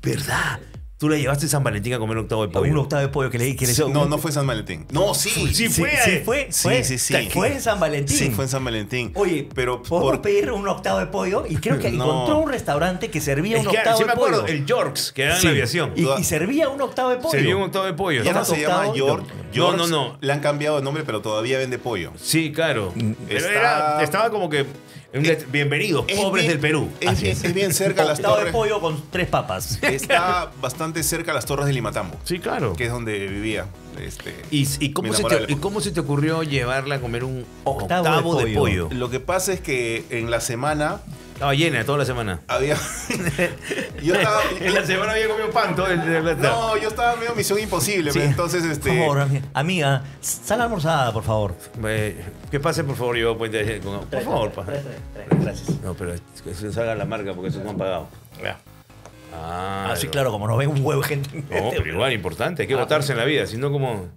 ¿Verdad? Tú le llevaste a San Valentín a comer un octavo de pollo. Un octavo de pollo que le dije. Sí, no fue San Valentín. No, sí fue. Fue en San Valentín. Sí, fue en San Valentín. Oye, pero por pedir un octavo de pollo y creo que encontró un restaurante que servía un octavo de pollo. Acuerdo, el York's, que era en la aviación. Y servía un octavo de pollo. Servía un octavo de pollo. Y ahora se llama York's. No. Le han cambiado de nombre, pero todavía vende pollo. Sí, claro. Estaba como que... Bienvenidos, pobres del Perú. Es bien cerca a las torres. De pollo con 3 papas. Está bastante cerca a las torres de Limatambo. Sí, claro. Que es donde vivía. ¿Cómo se te ocurrió llevarla a comer un octavo de pollo? Lo que pasa es que en la semana... Estaba llena toda la semana. Había... En la semana había comido pan todo el... No, yo estaba medio misión imposible. Sí. Entonces, por favor, amiga, sal almorzada, por favor. Que pase, por favor, yo puente. Por favor, gracias. No, pero que se salga la marca porque eso no han pagado. Ah, sí, claro, como nos ven un huevo, gente. No, pero igual, importante. Hay que votarse en la vida, sino como...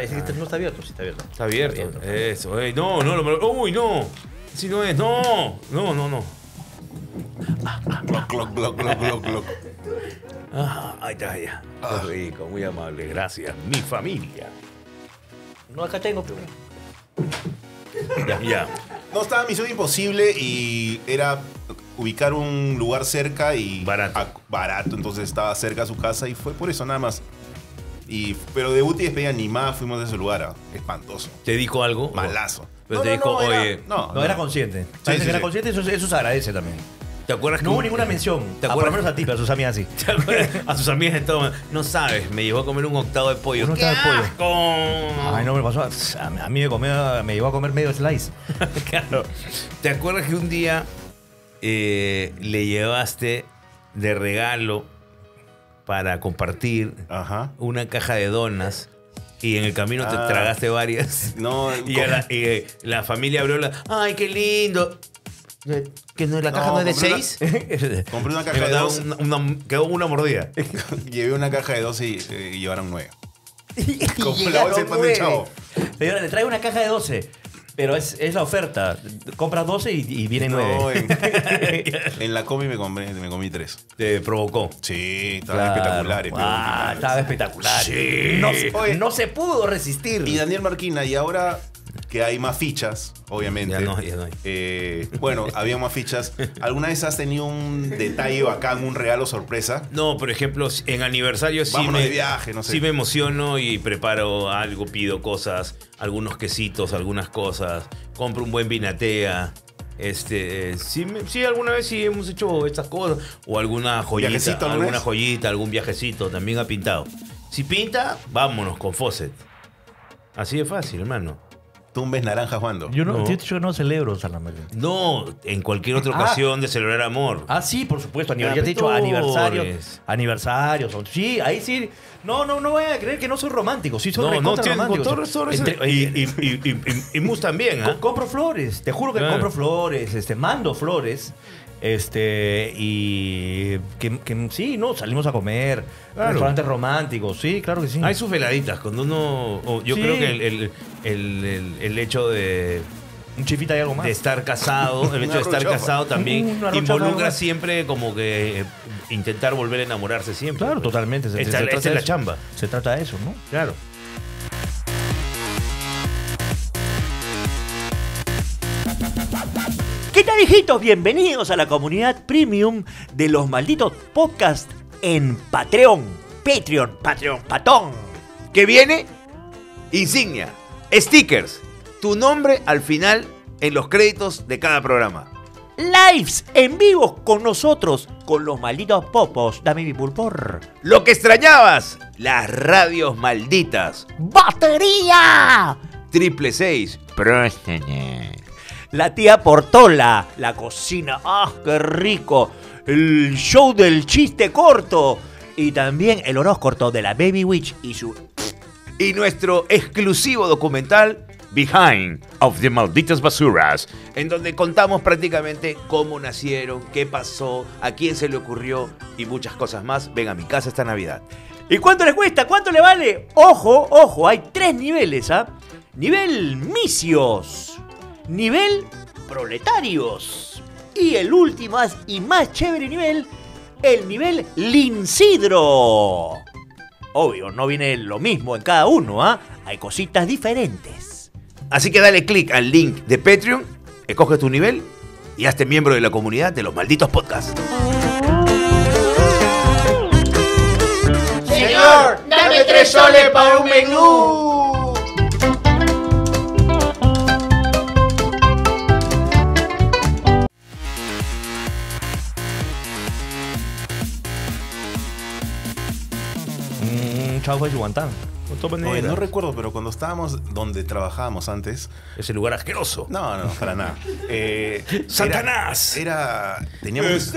es que no está abierto, sí está abierto. Está abierto. Eso, no. Uy, no. Si no es, no. Glock. Ahí está, ya. Qué rico, muy amable, gracias. Mi familia. No, acá tengo, pero... Ya. No, estaba misión imposible y era ubicar un lugar cerca y... Barato, entonces estaba cerca a su casa y fue por eso nada más. Pero de útil y despedida animada fuimos de ese lugar, espantoso. ¿Te dijo algo? Malazo. Pero te dijo, oye... No, era consciente. Parece que era consciente, eso se agradece también. ¿Te acuerdas que no hubo ninguna mención? ¿Te acuerdas? Por lo menos a ti, pero a sus amigas sí. ¿Te acuerdas? A sus amigas en todo. No sabes, me llevó a comer un octavo de pollo. ¡Qué asco! Ay, no me pasó. A mí me llevó a comer medio slice. Claro. ¿Te acuerdas que un día le llevaste de regalo para compartir una caja de donas? Y en el camino te tragaste varias. No, y la familia abrió la... ¡Ay, qué lindo! ¿Que no, la caja no es de 6? Compré una caja de 2. Quedó una mordida. Llevé una caja de 2 y llevaron 9. Compré la bolsa y pan de chavo. Señora, le traigo una caja de 12. Pero es la oferta. Compras 12 y vienen 9. En la combi me comí 3. ¿Te provocó? Sí, estaba espectacular. Sí. No se pudo resistir. Y Daniel Marquina, y ahora que hay más fichas, obviamente. Ya no hay. Bueno, había más fichas. ¿Alguna vez has tenido un detalle bacán, un regalo sorpresa? No, por ejemplo, en aniversario sí me emociono y preparo algo, pido cosas, algunos quesitos, algunas cosas, compro un buen vinatea. Sí, alguna vez sí hemos hecho estas cosas. O alguna joyita, algún viajecito, también ha pintado. Si pinta, vámonos con Fawcett. Así de fácil, hermano. tumbes naranjas bando. Yo no, yo no celebro San Valentín. No, en cualquier otra ocasión de celebrar amor. Ah, sí, por supuesto. Ya te he dicho, aniversarios. Aniversarios. Sí, ahí sí. No, no, no voy a creer que no soy romántico. Sí, soy romántico. Y Mus también. Compro flores. Te juro que compro flores. Mando flores. Y que sí, no, salimos a comer, claro. Restaurantes románticos, sí, claro que sí. Hay sus veladitas, cuando uno, yo creo que el hecho de... Un chifita y algo más. De estar casado, el hecho de estar casado también involucra siempre como que intentar volver a enamorarse siempre. Claro, totalmente. Esta es la chamba. Se trata de eso, ¿no? Claro. ¿Qué tal, hijitos? Bienvenidos a la comunidad premium de Los Malditos Podcast en Patreon. Patreon. ¿Qué viene? Insignia, stickers, tu nombre al final en los créditos de cada programa. Lives en vivo con nosotros, con Los Malditos Popos. Dame mi pulpor. Lo que extrañabas, las radios malditas. ¡Batería! 666. La tía Portola, la cocina, ¡ah, qué rico! El show del chiste corto y también el horóscopo de la Baby Witch y su... Y nuestro exclusivo documental Behind of the Malditas Basuras, en donde contamos prácticamente cómo nacieron, qué pasó, a quién se le ocurrió y muchas cosas más. Ven a mi casa esta Navidad. ¿Y cuánto les cuesta? ¿Cuánto le vale? Ojo, ojo, hay 3 niveles, ¿ah? Nivel Misios. Nivel Proletarios. Y el último y más chévere nivel, el nivel Lincidro. Obvio, no viene lo mismo en cada uno, ¿ah? Hay cositas diferentes. Así que dale click al link de Patreon, escoge tu nivel y hazte miembro de la comunidad de Los Malditos Podcasts. Señor, dame 3 soles para un menú. Chao fue Yuantán. No recuerdo, pero cuando estábamos donde trabajábamos antes... Ese lugar asqueroso. No, no, para nada. ¡Satanás! Teníamos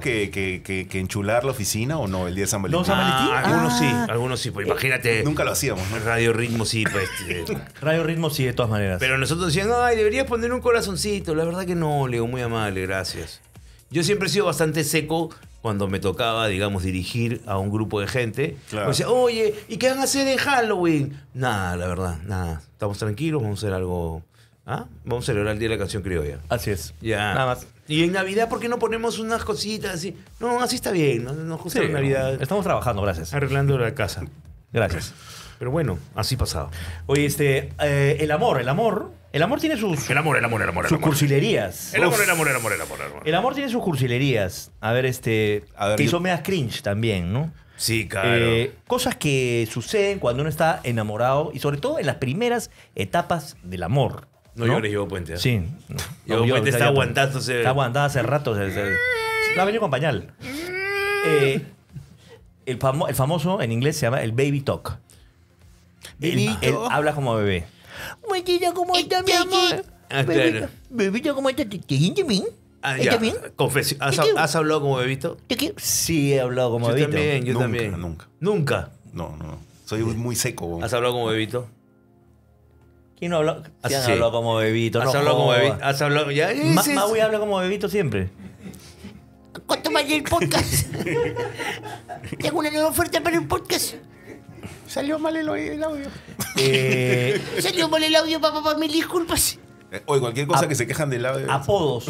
que enchular la oficina, ¿o no? El día de San Valentín. ¿No, San Valentín? Algunos sí, algunos sí. Pues imagínate. Nunca lo hacíamos, ¿no? Radio Ritmo sí, pues. Radio Ritmo sí, de todas maneras. Pero nosotros decíamos, ay, deberías poner un corazoncito. La verdad que no, Leo, muy amable, gracias. Yo siempre he sido bastante seco... Cuando me tocaba, digamos, dirigir a un grupo de gente, claro. Me decía, oye, ¿y qué van a hacer en Halloween? Nada, la verdad, nada. Estamos tranquilos, vamos a hacer algo... ¿Ah? Vamos a celebrar el Día de la Canción Criolla. Así es. Ya. Nada más. Y en Navidad, ¿por qué no ponemos unas cositas así? No, así está bien. No justo sí, en Navidad. Estamos trabajando, gracias. Arreglando la casa. Gracias. Pero bueno, así pasado. Oye, el amor tiene sus... El amor. Sus cursilerías. El amor. El amor tiene sus cursilerías. A ver, que son medias cringe también, ¿no? Sí, claro. Cosas que suceden cuando uno está enamorado y sobre todo en las primeras etapas del amor. No, yo llores, yo Puente. Sí. Puente está aguantándose. Está aguantada hace rato. No ha venido con pañal. El famoso, en inglés, se llama el baby talk. Él habla como bebé. Bebita, ¿cómo está, mi amor? Bebita, ¿cómo está? ¿Estás bien? ¿Estás bien? Confesión. ¿Has hablado como bebito? Sí, he hablado como bebito. Yo también. Nunca. No. Soy muy seco. ¿Has hablado como bebito? ¿Quién no habló? ¿Has hablado como bebito? ¿Has hablado como bebito? ¿Has hablado? Maui habla como bebito siempre. ¿Cuánto más el podcast? Tengo una nueva oferta para el podcast. Salió mal el audio. Salió mal el audio, papá, mil disculpas. Oye, cualquier cosa que se quejan del audio. Apodos.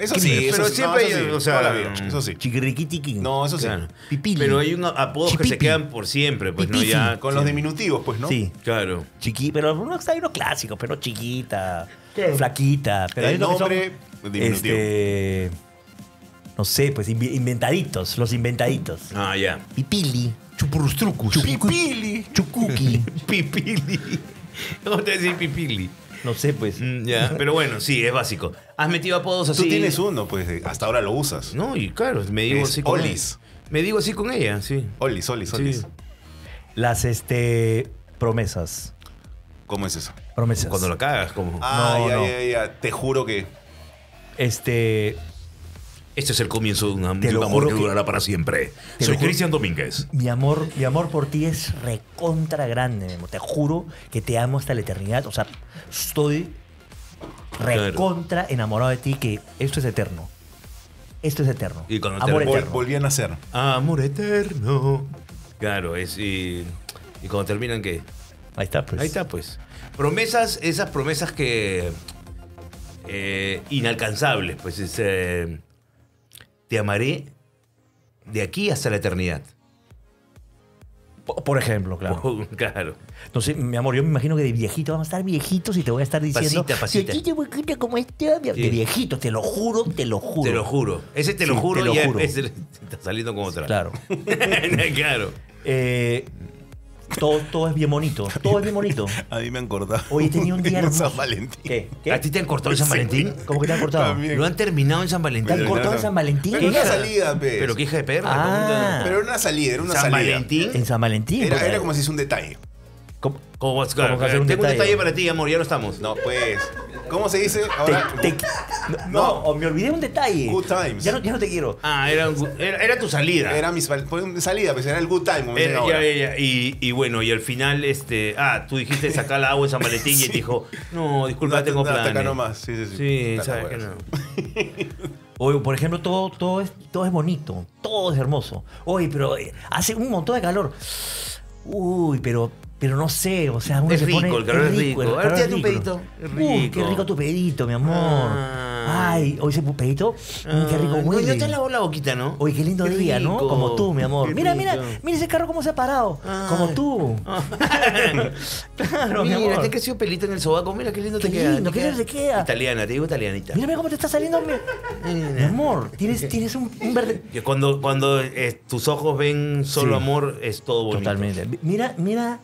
Eso sí, pero siempre hay. O sea, eso sí. Chiquirriquitiquín. No, eso sí. Pipili. Pero hay unos apodos que se quedan por siempre, pues, ¿no? Ya. Con los diminutivos, pues, ¿no? Sí. Claro. Chiqui, pero algunos hay unos clásicos, pero chiquita, flaquita. El nombre diminutivo. No sé, pues, inventaditos. Los inventaditos. Ah, ya. Pipili. Chupurrustrucus. Pipili. Chucuqui. Pipili. ¿Cómo te decís pipili? No sé, pues. Ya, pero bueno, sí, es básico. ¿Has metido apodos así? Tú tienes uno, pues hasta ahora lo usas. No, y claro, me digo así con ella. Me digo así con ella, sí. Olis. Las promesas. ¿Cómo es eso? Promesas. Cuando lo cagas, como... Ah, no, ya. Te juro que... Este es el comienzo de un amor que durará para siempre. Soy Cristian Domínguez. Mi amor por ti es recontra grande, mi amor. Te juro que te amo hasta la eternidad. O sea, estoy recontra enamorado de ti, que esto es eterno. Esto es eterno. Y cuando amor eterno. Volví a nacer. Amor eterno. Claro, es... y cuando terminan, ¿qué? Ahí está, pues. Ahí está, pues. Promesas, esas promesas que... inalcanzables, pues es... te amaré de aquí hasta la eternidad. Por ejemplo, claro. Claro. Entonces, mi amor, yo me imagino que de viejito vamos a estar viejitos y te voy a estar diciendo... Pasita. Como este, sí. De viejito, te lo juro, te lo juro. Te lo juro. Ese te lo juro, te lo juro. Ese está saliendo como otra. Claro. Claro. Todo es bien bonito. Todo es bien bonito. A mí me han cortado. Hoy tenía un día en San Valentín. ¿Qué? ¿A ti te han cortado en San Valentín? ¿Cómo que te han cortado? También. Lo han terminado en San Valentín. ¿Te han cortado en San Valentín? Pero una salida, pe. Pero qué hija de perra. Ah. Pero era una salida, era una salida. ¿San Valentín? En San Valentín. Era como si es un detalle. ¿Cómo claro, hacer un detalle? Tengo un detalle para ti, amor, ya no estamos. No, pues... ¿Cómo se dice? Ahora, no, me olvidé un detalle. Good times. Ya no te quiero. Ah, era tu salida. Era mi salida, pues era el good time. Ya. Y bueno, y al final, tú dijiste sacar la agua en San Valentín sí. Y te dijo, no, disculpa, no, tengo planes. Hasta acá nomás. Sí, sabes que no. Oye, por ejemplo, todo es bonito, todo es hermoso. Oye, pero hace un montón de calor. Uy, pero no sé, o sea, uno se pone... El calor es rico, el calor es rico. Tu pedito. Uy, qué rico tu pedito, mi amor. Ay, hoy ese pedito, qué rico huele. No te lavó la boquita, ¿no? Oye, qué lindo día, ¿no? Como tú, mi amor. Mira ese carro cómo se ha parado. Como tú. Claro, mi amor. Mira, te creció pelito en el sobaco. Mira qué lindo te queda. Qué lindo te queda. Italiana, te digo italianita. Mira cómo te está saliendo, mi amor. Tienes un verde... Cuando tus ojos ven solo amor, es todo bonito. Totalmente. Mira...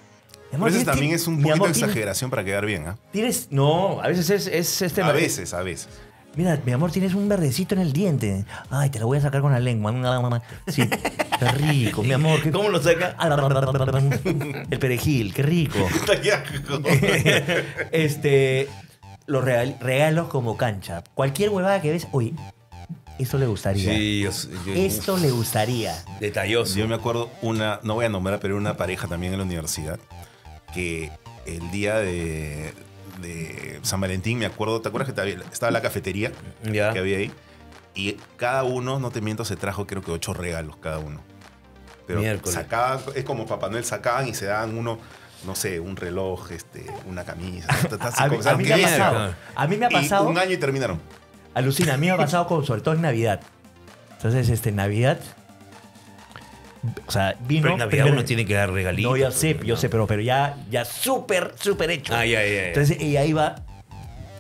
Amor, a veces también es un poquito de exageración para quedar bien, ¿ah? No, a veces es este... A veces. Mira, mi amor, tienes un verdecito en el diente. Ay, te lo voy a sacar con la lengua. Sí, qué rico, mi amor. ¿Cómo lo saca? El perejil, qué rico. Los regalos como cancha. Cualquier huevada que ves... Oye, esto le gustaría. Sí, esto le gustaría. Detalloso. Yo me acuerdo una... No voy a nombrar, pero una pareja también en la universidad... que el día de San Valentín, me acuerdo, ¿te acuerdas que estaba la cafetería que había ahí? Y cada uno, no te miento, se trajo creo que 8 regalos cada uno. Pero sacaban, es como Papá Noel, sacaban y se daban uno, no sé, un reloj, una camisa. A mí me ha pasado. Un año y terminaron. Alucina, a mí me ha pasado sobre todo en Navidad. Entonces, Navidad... O sea, vino... Pero en Navidad uno tiene que dar regalitos. No, yo sé, pero ya súper hecho. Ya. Entonces ella iba...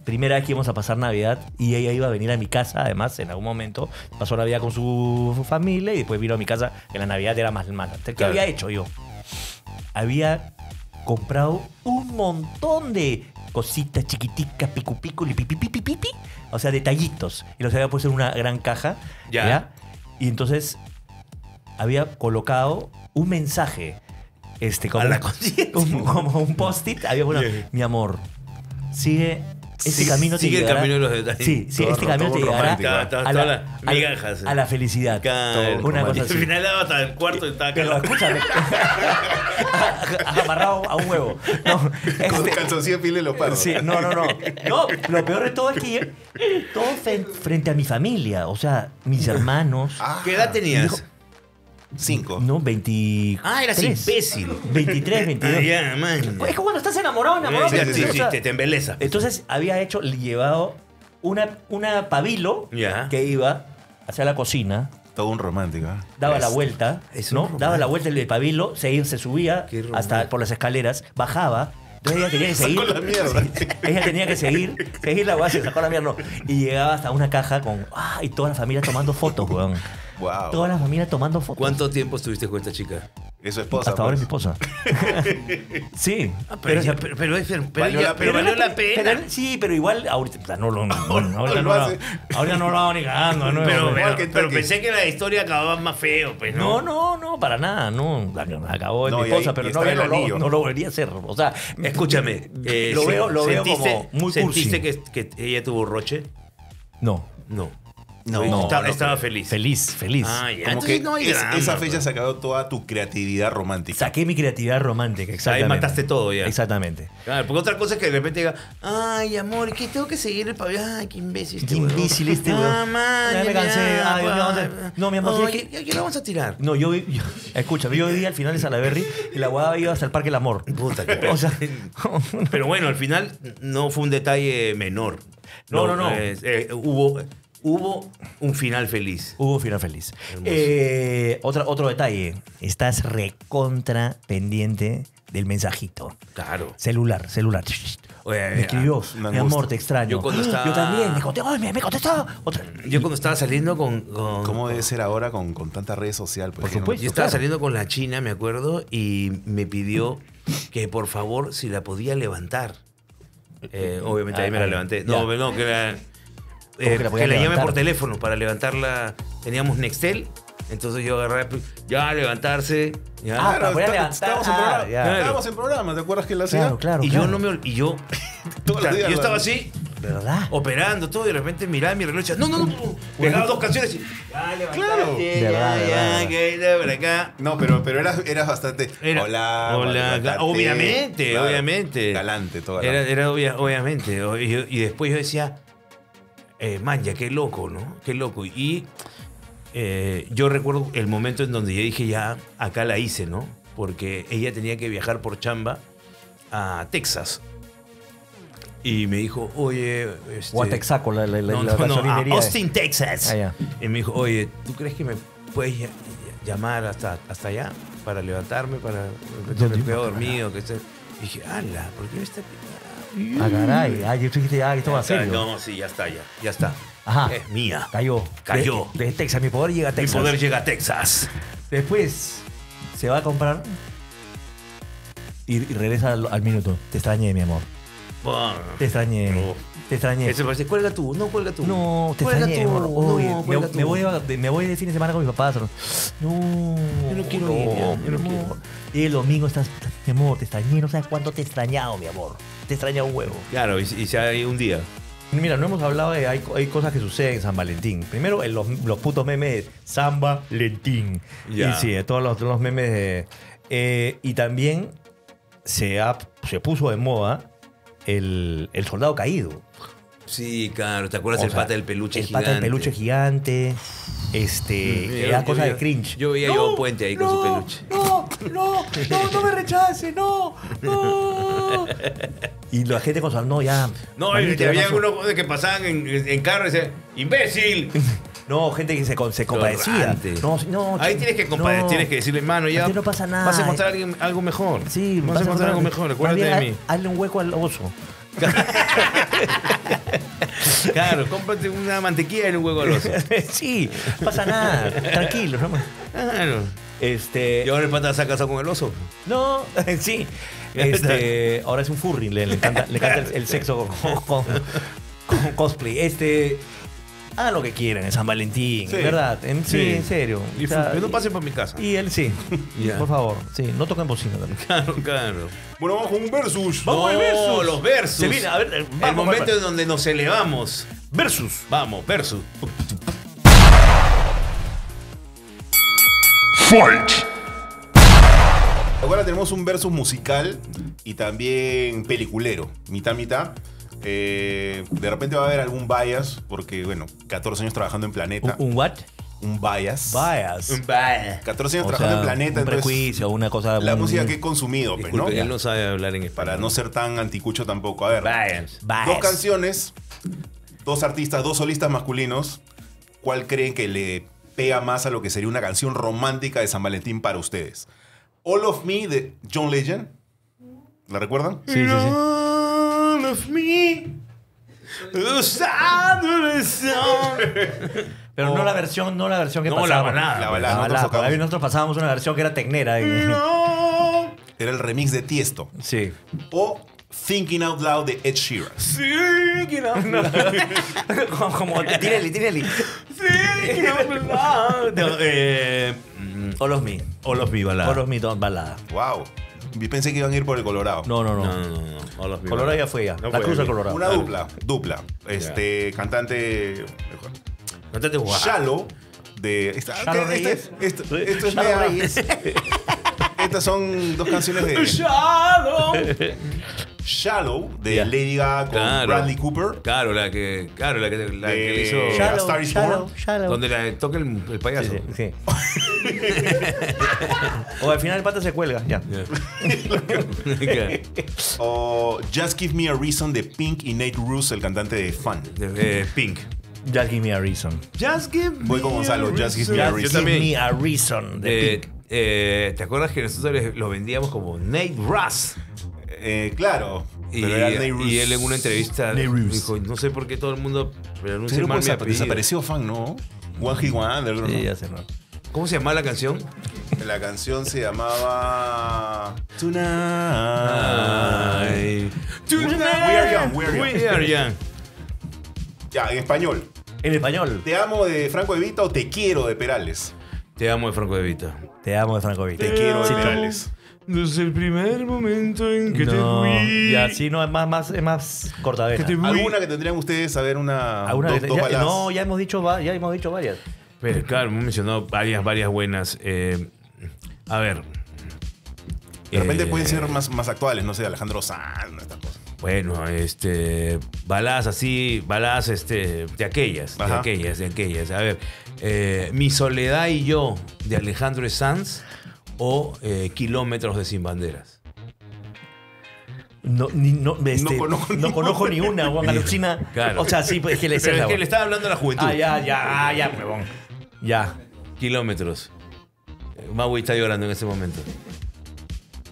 Primera vez que íbamos a pasar Navidad y ella iba a venir a mi casa, además, en algún momento. Pasó Navidad con su familia y después vino a mi casa, que la Navidad era más mala. Entonces, ¿qué había hecho yo? Había comprado un montón de cositas chiquiticas, picu, y pipi. O sea, detallitos. Y los había puesto en una gran caja. ¿Ya? Y entonces... había colocado un mensaje como un post-it. Había mi amor, sigue este camino, sigue el camino de los detalles. Sí, este camino te llevará a la felicidad. Una cosa así. Al final daba hasta el cuarto y estaba... Pero escúchame. Amarrado a un huevo. Con calzoncillo de pile lo paro. Sí, no. No, lo peor de todo es que todo frente a mi familia, o sea, mis hermanos. ¿Qué edad tenías? 5. No, 23. Ah, eras imbécil. 23, 22. Es que cuando estás enamorado. Sí, te embelezas. Entonces había llevado una pabilo que iba hacia la cocina. Todo un romántico. Daba la vuelta, ¿no? Daba la vuelta el pabilo, se subía hasta por las escaleras, bajaba. Entonces ella tenía que seguir. Sacó la mierda. Ella tenía que seguir la base, sacó la mierda. Y llegaba hasta una caja con... y toda la familia tomando fotos, weón. Wow. Toda la familia tomando fotos. ¿Cuánto tiempo estuviste con esta chica? Es su esposa. Hasta ahora es mi esposa. Sí. Ah, pero valió la pena. Sí, pero igual ahorita no lo van negando. Pero pensé que la historia acababa más feo. Pues, ¿no? No, para nada. No, acabó en mi esposa, pero no lo volvería a hacer. O sea, escúchame. Lo veo como muy cursi. ¿Sentiste que ella tuvo roche? No. Estaba feliz. Feliz. Ah, ya. Como que no hay drama, esa fecha ha sacado toda tu creatividad romántica. Saqué mi creatividad romántica, exactamente. Ahí mataste todo ya. Exactamente. Claro, porque otra cosa es que de repente diga, ay, amor, que tengo que seguir el pabellón. Ay, qué imbécil este huevón. Qué imbécil este huevón. Mamá, ya me cansé. No, mi amor. ¿Qué lo vamos a tirar? No, yo escucha, yo hoy día al final de Salaverry y la guada iba hasta el Parque del Amor. Puta, qué pena. O sea, pero bueno, al final no fue un detalle menor. No. Hubo un final feliz. Otro detalle. Estás recontra pendiente del mensajito. Claro. Celular. Me escribió. Mi amor, te extraño. Yo también. Me contestó. Yo cuando estaba saliendo con ¿cómo debe ser ahora con tanta red social? Pues, por supuesto. Yo estaba saliendo con la china, me acuerdo, y me pidió que por favor si la podía levantar. Obviamente ahí me la levanté. No, que era... que la llame por teléfono para levantarla. Teníamos Nextel, entonces yo agarré ya levantarse. Ya. Ah, claro, voy a levantar. Estábamos en programa, ¿te acuerdas que la hacía? Claro. Y yo no me y yo todos los días, yo estaba así, ¿verdad? Operando todo y de repente miraba mi reloj, no, pegaba dos canciones y ya levantaste, ya por acá. No, pero eras bastante hola, obviamente. Galante todo. Era obviamente, y después yo decía man, ya, qué loco, ¿no? Qué loco. Y yo recuerdo el momento en donde yo dije, ya, acá la hice, ¿no? Porque ella tenía que viajar por chamba a Texas. Y me dijo, oye... o a Texaco, la gasolinería. A Austin, Texas. Y me dijo, oye, ¿tú crees que me puedes llamar hasta allá para levantarme, para que me quede dormido? Y dije, ala, ¿por qué me está pidiendo? Ah, caray. Yo dije, esto va a ser. No, sí, ya está. Ajá. Es mía. Cayó. Desde Texas. Mi poder llega a Texas. Después se va a comprar y regresa al minuto. Te extrañé, mi amor. Bueno, te extrañé. No. Te extrañé. Eso parece, cuelga tú. No, te extrañé. Me voy de fin de semana con mis papás. No. Yo no quiero ir. Y el domingo estás, mi amor, te extrañé. No sabes cuánto te he extrañado, mi amor. Te extraña un huevo. Claro, y si hay un día. Mira, no hemos hablado de... Hay cosas que suceden en San Valentín. Primero, los putos memes de San Valentín. Yeah. Y sí, todos los memes de... y también se puso de moda el soldado caído. Sí, claro. ¿Te acuerdas del pata del peluche gigante? El pata del peluche gigante. Era cosa de cringe. Yo veía yo Puente ahí con su peluche. No me rechace, no. Y la gente con su... No, ya. No, y había algunos que pasaban en carro y decían, ¡imbécil! No, gente que se compadecía. No, ahí tienes que decirle, mano, ya. No pasa nada. Vas a encontrar algo mejor. Sí, vas a encontrar algo mejor. Acuérdate de mí. Hazle un hueco al oso. Claro, cómprate una mantequilla en un hueco al oso. Sí, no pasa nada. Tranquilo, ¿no? Claro. ¿Y ahora el pata se ha casado con el oso? No, sí. Ahora es un furry, le encanta el sexo con cosplay. Hagan lo que quieran en San Valentín, sí, ¿verdad? Sí, en serio. Y no pasen por mi casa. Y él sí. Yeah. Por favor. Sí, no toquen bocina también. Claro. Bueno, vamos con un versus. Vamos al versus. Los versus. Se viene, a ver, el momento en donde nos elevamos. Versus. Vamos, versus. Fight. Ahora tenemos un versus musical y también peliculero. Mitad, mitad. De repente va a haber algún bias, porque bueno, 14 años trabajando en Planeta. ¿Un what? Un bias. Un bias. 14 años trabajando en Planeta. Un prejuicio, una cosa. La música que he consumido, pues, ¿no? Él no sabe hablar en español. Para no ser tan anticucho tampoco. A ver. Bias. Dos canciones, dos artistas, dos solistas masculinos. ¿Cuál creen que le pega más a lo que sería una canción romántica de San Valentín para ustedes? All of Me de John Legend. ¿La recuerdan? Sí. Of me, the sound of the song. Pero no la versión, no la versión que pasaba. No, la balada. Nosotros pasábamos una versión que era tecnera. No. Era el remix de Tiesto. Sí. O Thinking Out Loud de Ed Sheeran. Thinking Out Loud. Como Tinelli. Thinking Out Loud. All of Me. All of Me balada. All of Me balada. Wow. Pensé que iban a ir por el Colorado. No. Colorado ya fue ya. La Cruz del Colorado. Una dupla. Dupla. Cantante. No te jugar. Shallow de. Esto es Shallow Reyes. Estas son dos canciones de. Shallow. Shallow de Lady Gaga con Bradley Cooper. Claro, la que le hizo Shallow, Star is Born, donde la toca el payaso. Sí. O al final el pata se cuelga, ya. O Just Give Me a Reason de Pink y Nate Russ, el cantante de Fun. De Pink. Just Give Me a Reason. Just Give Me. Voy con Gonzalo. Just Give Me a Reason. Just Give Me a Reason. ¿Te acuerdas que nosotros lo vendíamos como Nate Russ? Claro. Y él en una entrevista dijo, no sé por qué todo el mundo pronuncia mal mi apellido. Desapareció Fan, ¿no? One Hit Wonder. Sí, ya se no. ¿Cómo se llamaba la canción? La canción se llamaba Tonight. We Are Young. Ya, en español. En español. Te amo de Franco de Vita o Te Quiero de Perales. Te amo de Franco de Vita. Te amo de Franco de Vita. Te quiero de Perales. Desde el primer momento en que te fui. Y así no, es más cortadera. ¿Alguna que tendrían ustedes a ver una? No, ya hemos dicho varias. Pero claro, hemos mencionado varias buenas. A ver. De repente pueden ser más actuales, no sé, Alejandro Sanz, estas cosas. Bueno, baladas así, baladas de aquellas. A ver, Mi Soledad y Yo, de Alejandro Sanz, o Kilómetros de Sin Banderas. No conozco ni una, Juan Alucina. Claro. O sea, sí, es que le decía. Pero es que le estaba hablando a la juventud. Ah, ya, huevón. Ya. Kilómetros. Maui está llorando en ese momento.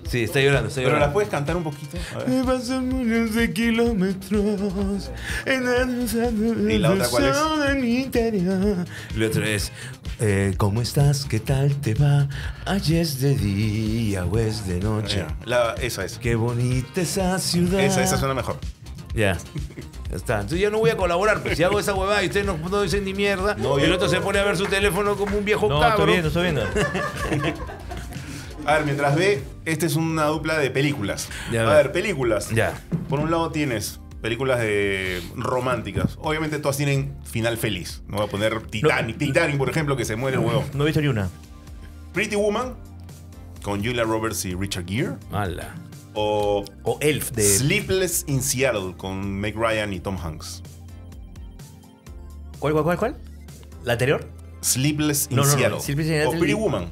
Sí, está llorando. ¿Pero la puedes cantar un poquito? Me pasan millones de kilómetros en ¿Y la otra cuál es? La otra es ¿cómo estás? ¿Qué tal te va? Ayer es de día o es de noche. Esa es. Qué bonita esa ciudad. Esa suena mejor. Ya está. Entonces yo no voy a colaborar, pues si hago esa huevada y ustedes no dicen ni mierda, y el otro se pone a ver su teléfono como un viejo cabrón. No, estoy viendo. A ver, mientras ve, esta es una dupla de películas. A ver, películas. Ya. Por un lado tienes películas románticas. Obviamente todas tienen final feliz. No voy a poner Titanic, por ejemplo, que se muere el huevón. No he visto ni una. Pretty Woman, con Julia Roberts y Richard Gere. Mala. O Elf de... Sleepless in Seattle, con Meg Ryan y Tom Hanks. ¿Cuál? ¿La anterior? Sleepless in Seattle. O Pretty Woman.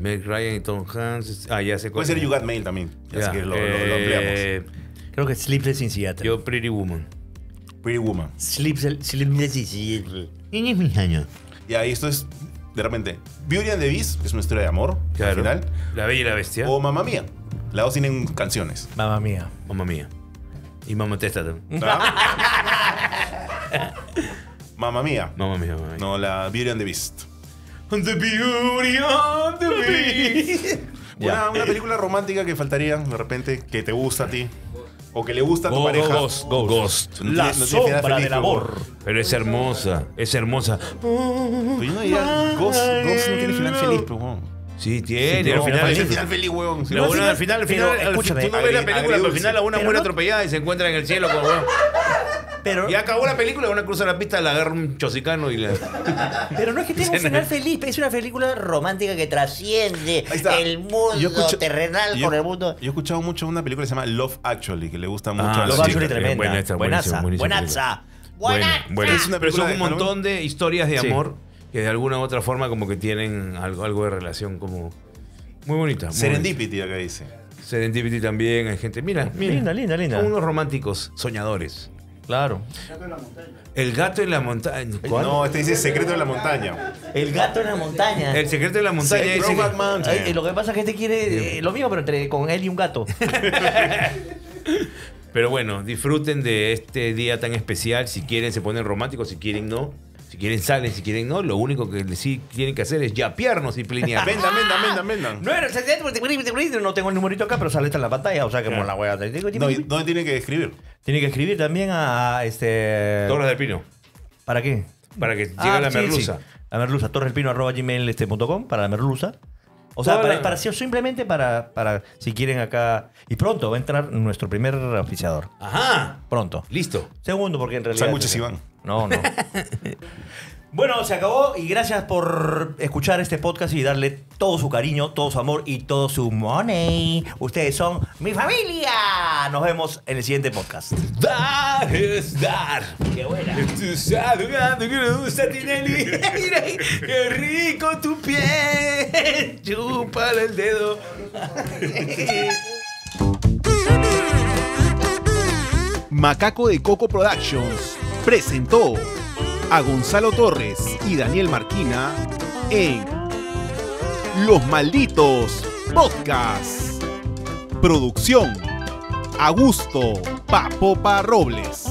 Meg Ryan y Tom Hanks. Ya sé cuál. Puede ser You Got Mail también. Así que lo ampliamos. Creo que Sleepless in Seattle. Yo Pretty Woman. Sleepless in Seattle. Niñez mis años. Ya, y esto es de repente Beauty and the Beast, que es una historia de amor. Claro. Al final. La Bella y la Bestia. O Mamma Mía. Las dos tienen canciones. Mamma Mía. Y Mamma Testa también. Mamma Mía. No, la Beauty and the Beast. The Beauty of the Beast. Una película romántica que faltaría de repente, que te gusta a ti o que le gusta a tu pareja. Ghost. La sombra del amor. Pero es hermosa, es hermosa. Pues no, Ghost no tiene final feliz, pero sí tiene. Al final feliz, huevón. Al final, escúchame. Tú no ves la película, pero al final una muere atropellada y se encuentra en el cielo con huevón. Pero, y acabó la película, van a cruzar la pista, la agarra un chosicano y la... Pero no es que tenga un final feliz, es una película romántica que trasciende el mundo terrenal con el mundo. Yo he escuchado mucho una película que se llama Love Actually, que le gusta mucho. Love Actually, tremenda. Buenaza. Es una película, un montón de historias de amor que de alguna u otra forma como que tienen algo de relación como... Muy bonita. Serendipity, acá dice. Serendipity también, hay gente... Mira. Linda. Son unos románticos soñadores. Claro. El gato en la montaña. ¿Cuál? No, dice Secreto de la Montaña. El gato en la montaña. El secreto de la montaña. Lo que pasa es que quiere lo mismo, pero con él y un gato. Pero bueno, disfruten de este día tan especial. Si quieren se ponen románticos, si quieren no. Si quieren salen, si quieren no. Lo único que sí tienen que hacer es yapearnos y plinear. Vendan. No tengo el numerito acá, pero sale esta en la pantalla. O sea que por la hueá. ¿Dónde tienen que escribir? Tienen que escribir también a este... Torres del Pino. ¿Para qué? Para que llegue la merluza. Sí. La merluza, torresdelpino@gmail.com para la merluza. O sea, simplemente para si quieren acá. Y pronto va a entrar nuestro primer auspiciador. Ajá. Pronto. Listo. Segundo, porque en realidad... Sándwiches Iván. No. Bueno, se acabó y gracias por escuchar este podcast y darle todo su cariño, todo su amor y todo su money. Ustedes son mi familia. Nos vemos en el siguiente podcast. Dar es dar. Qué buena. Tu saludando que nos gusta Tinelli. Qué rico tu piel. Chúpale el dedo. Macaco de Coco Productions presentó a Gonzalo Torres y Daniel Marquina en Los Malditos Podcast. Producción: Augusto Papá Robles.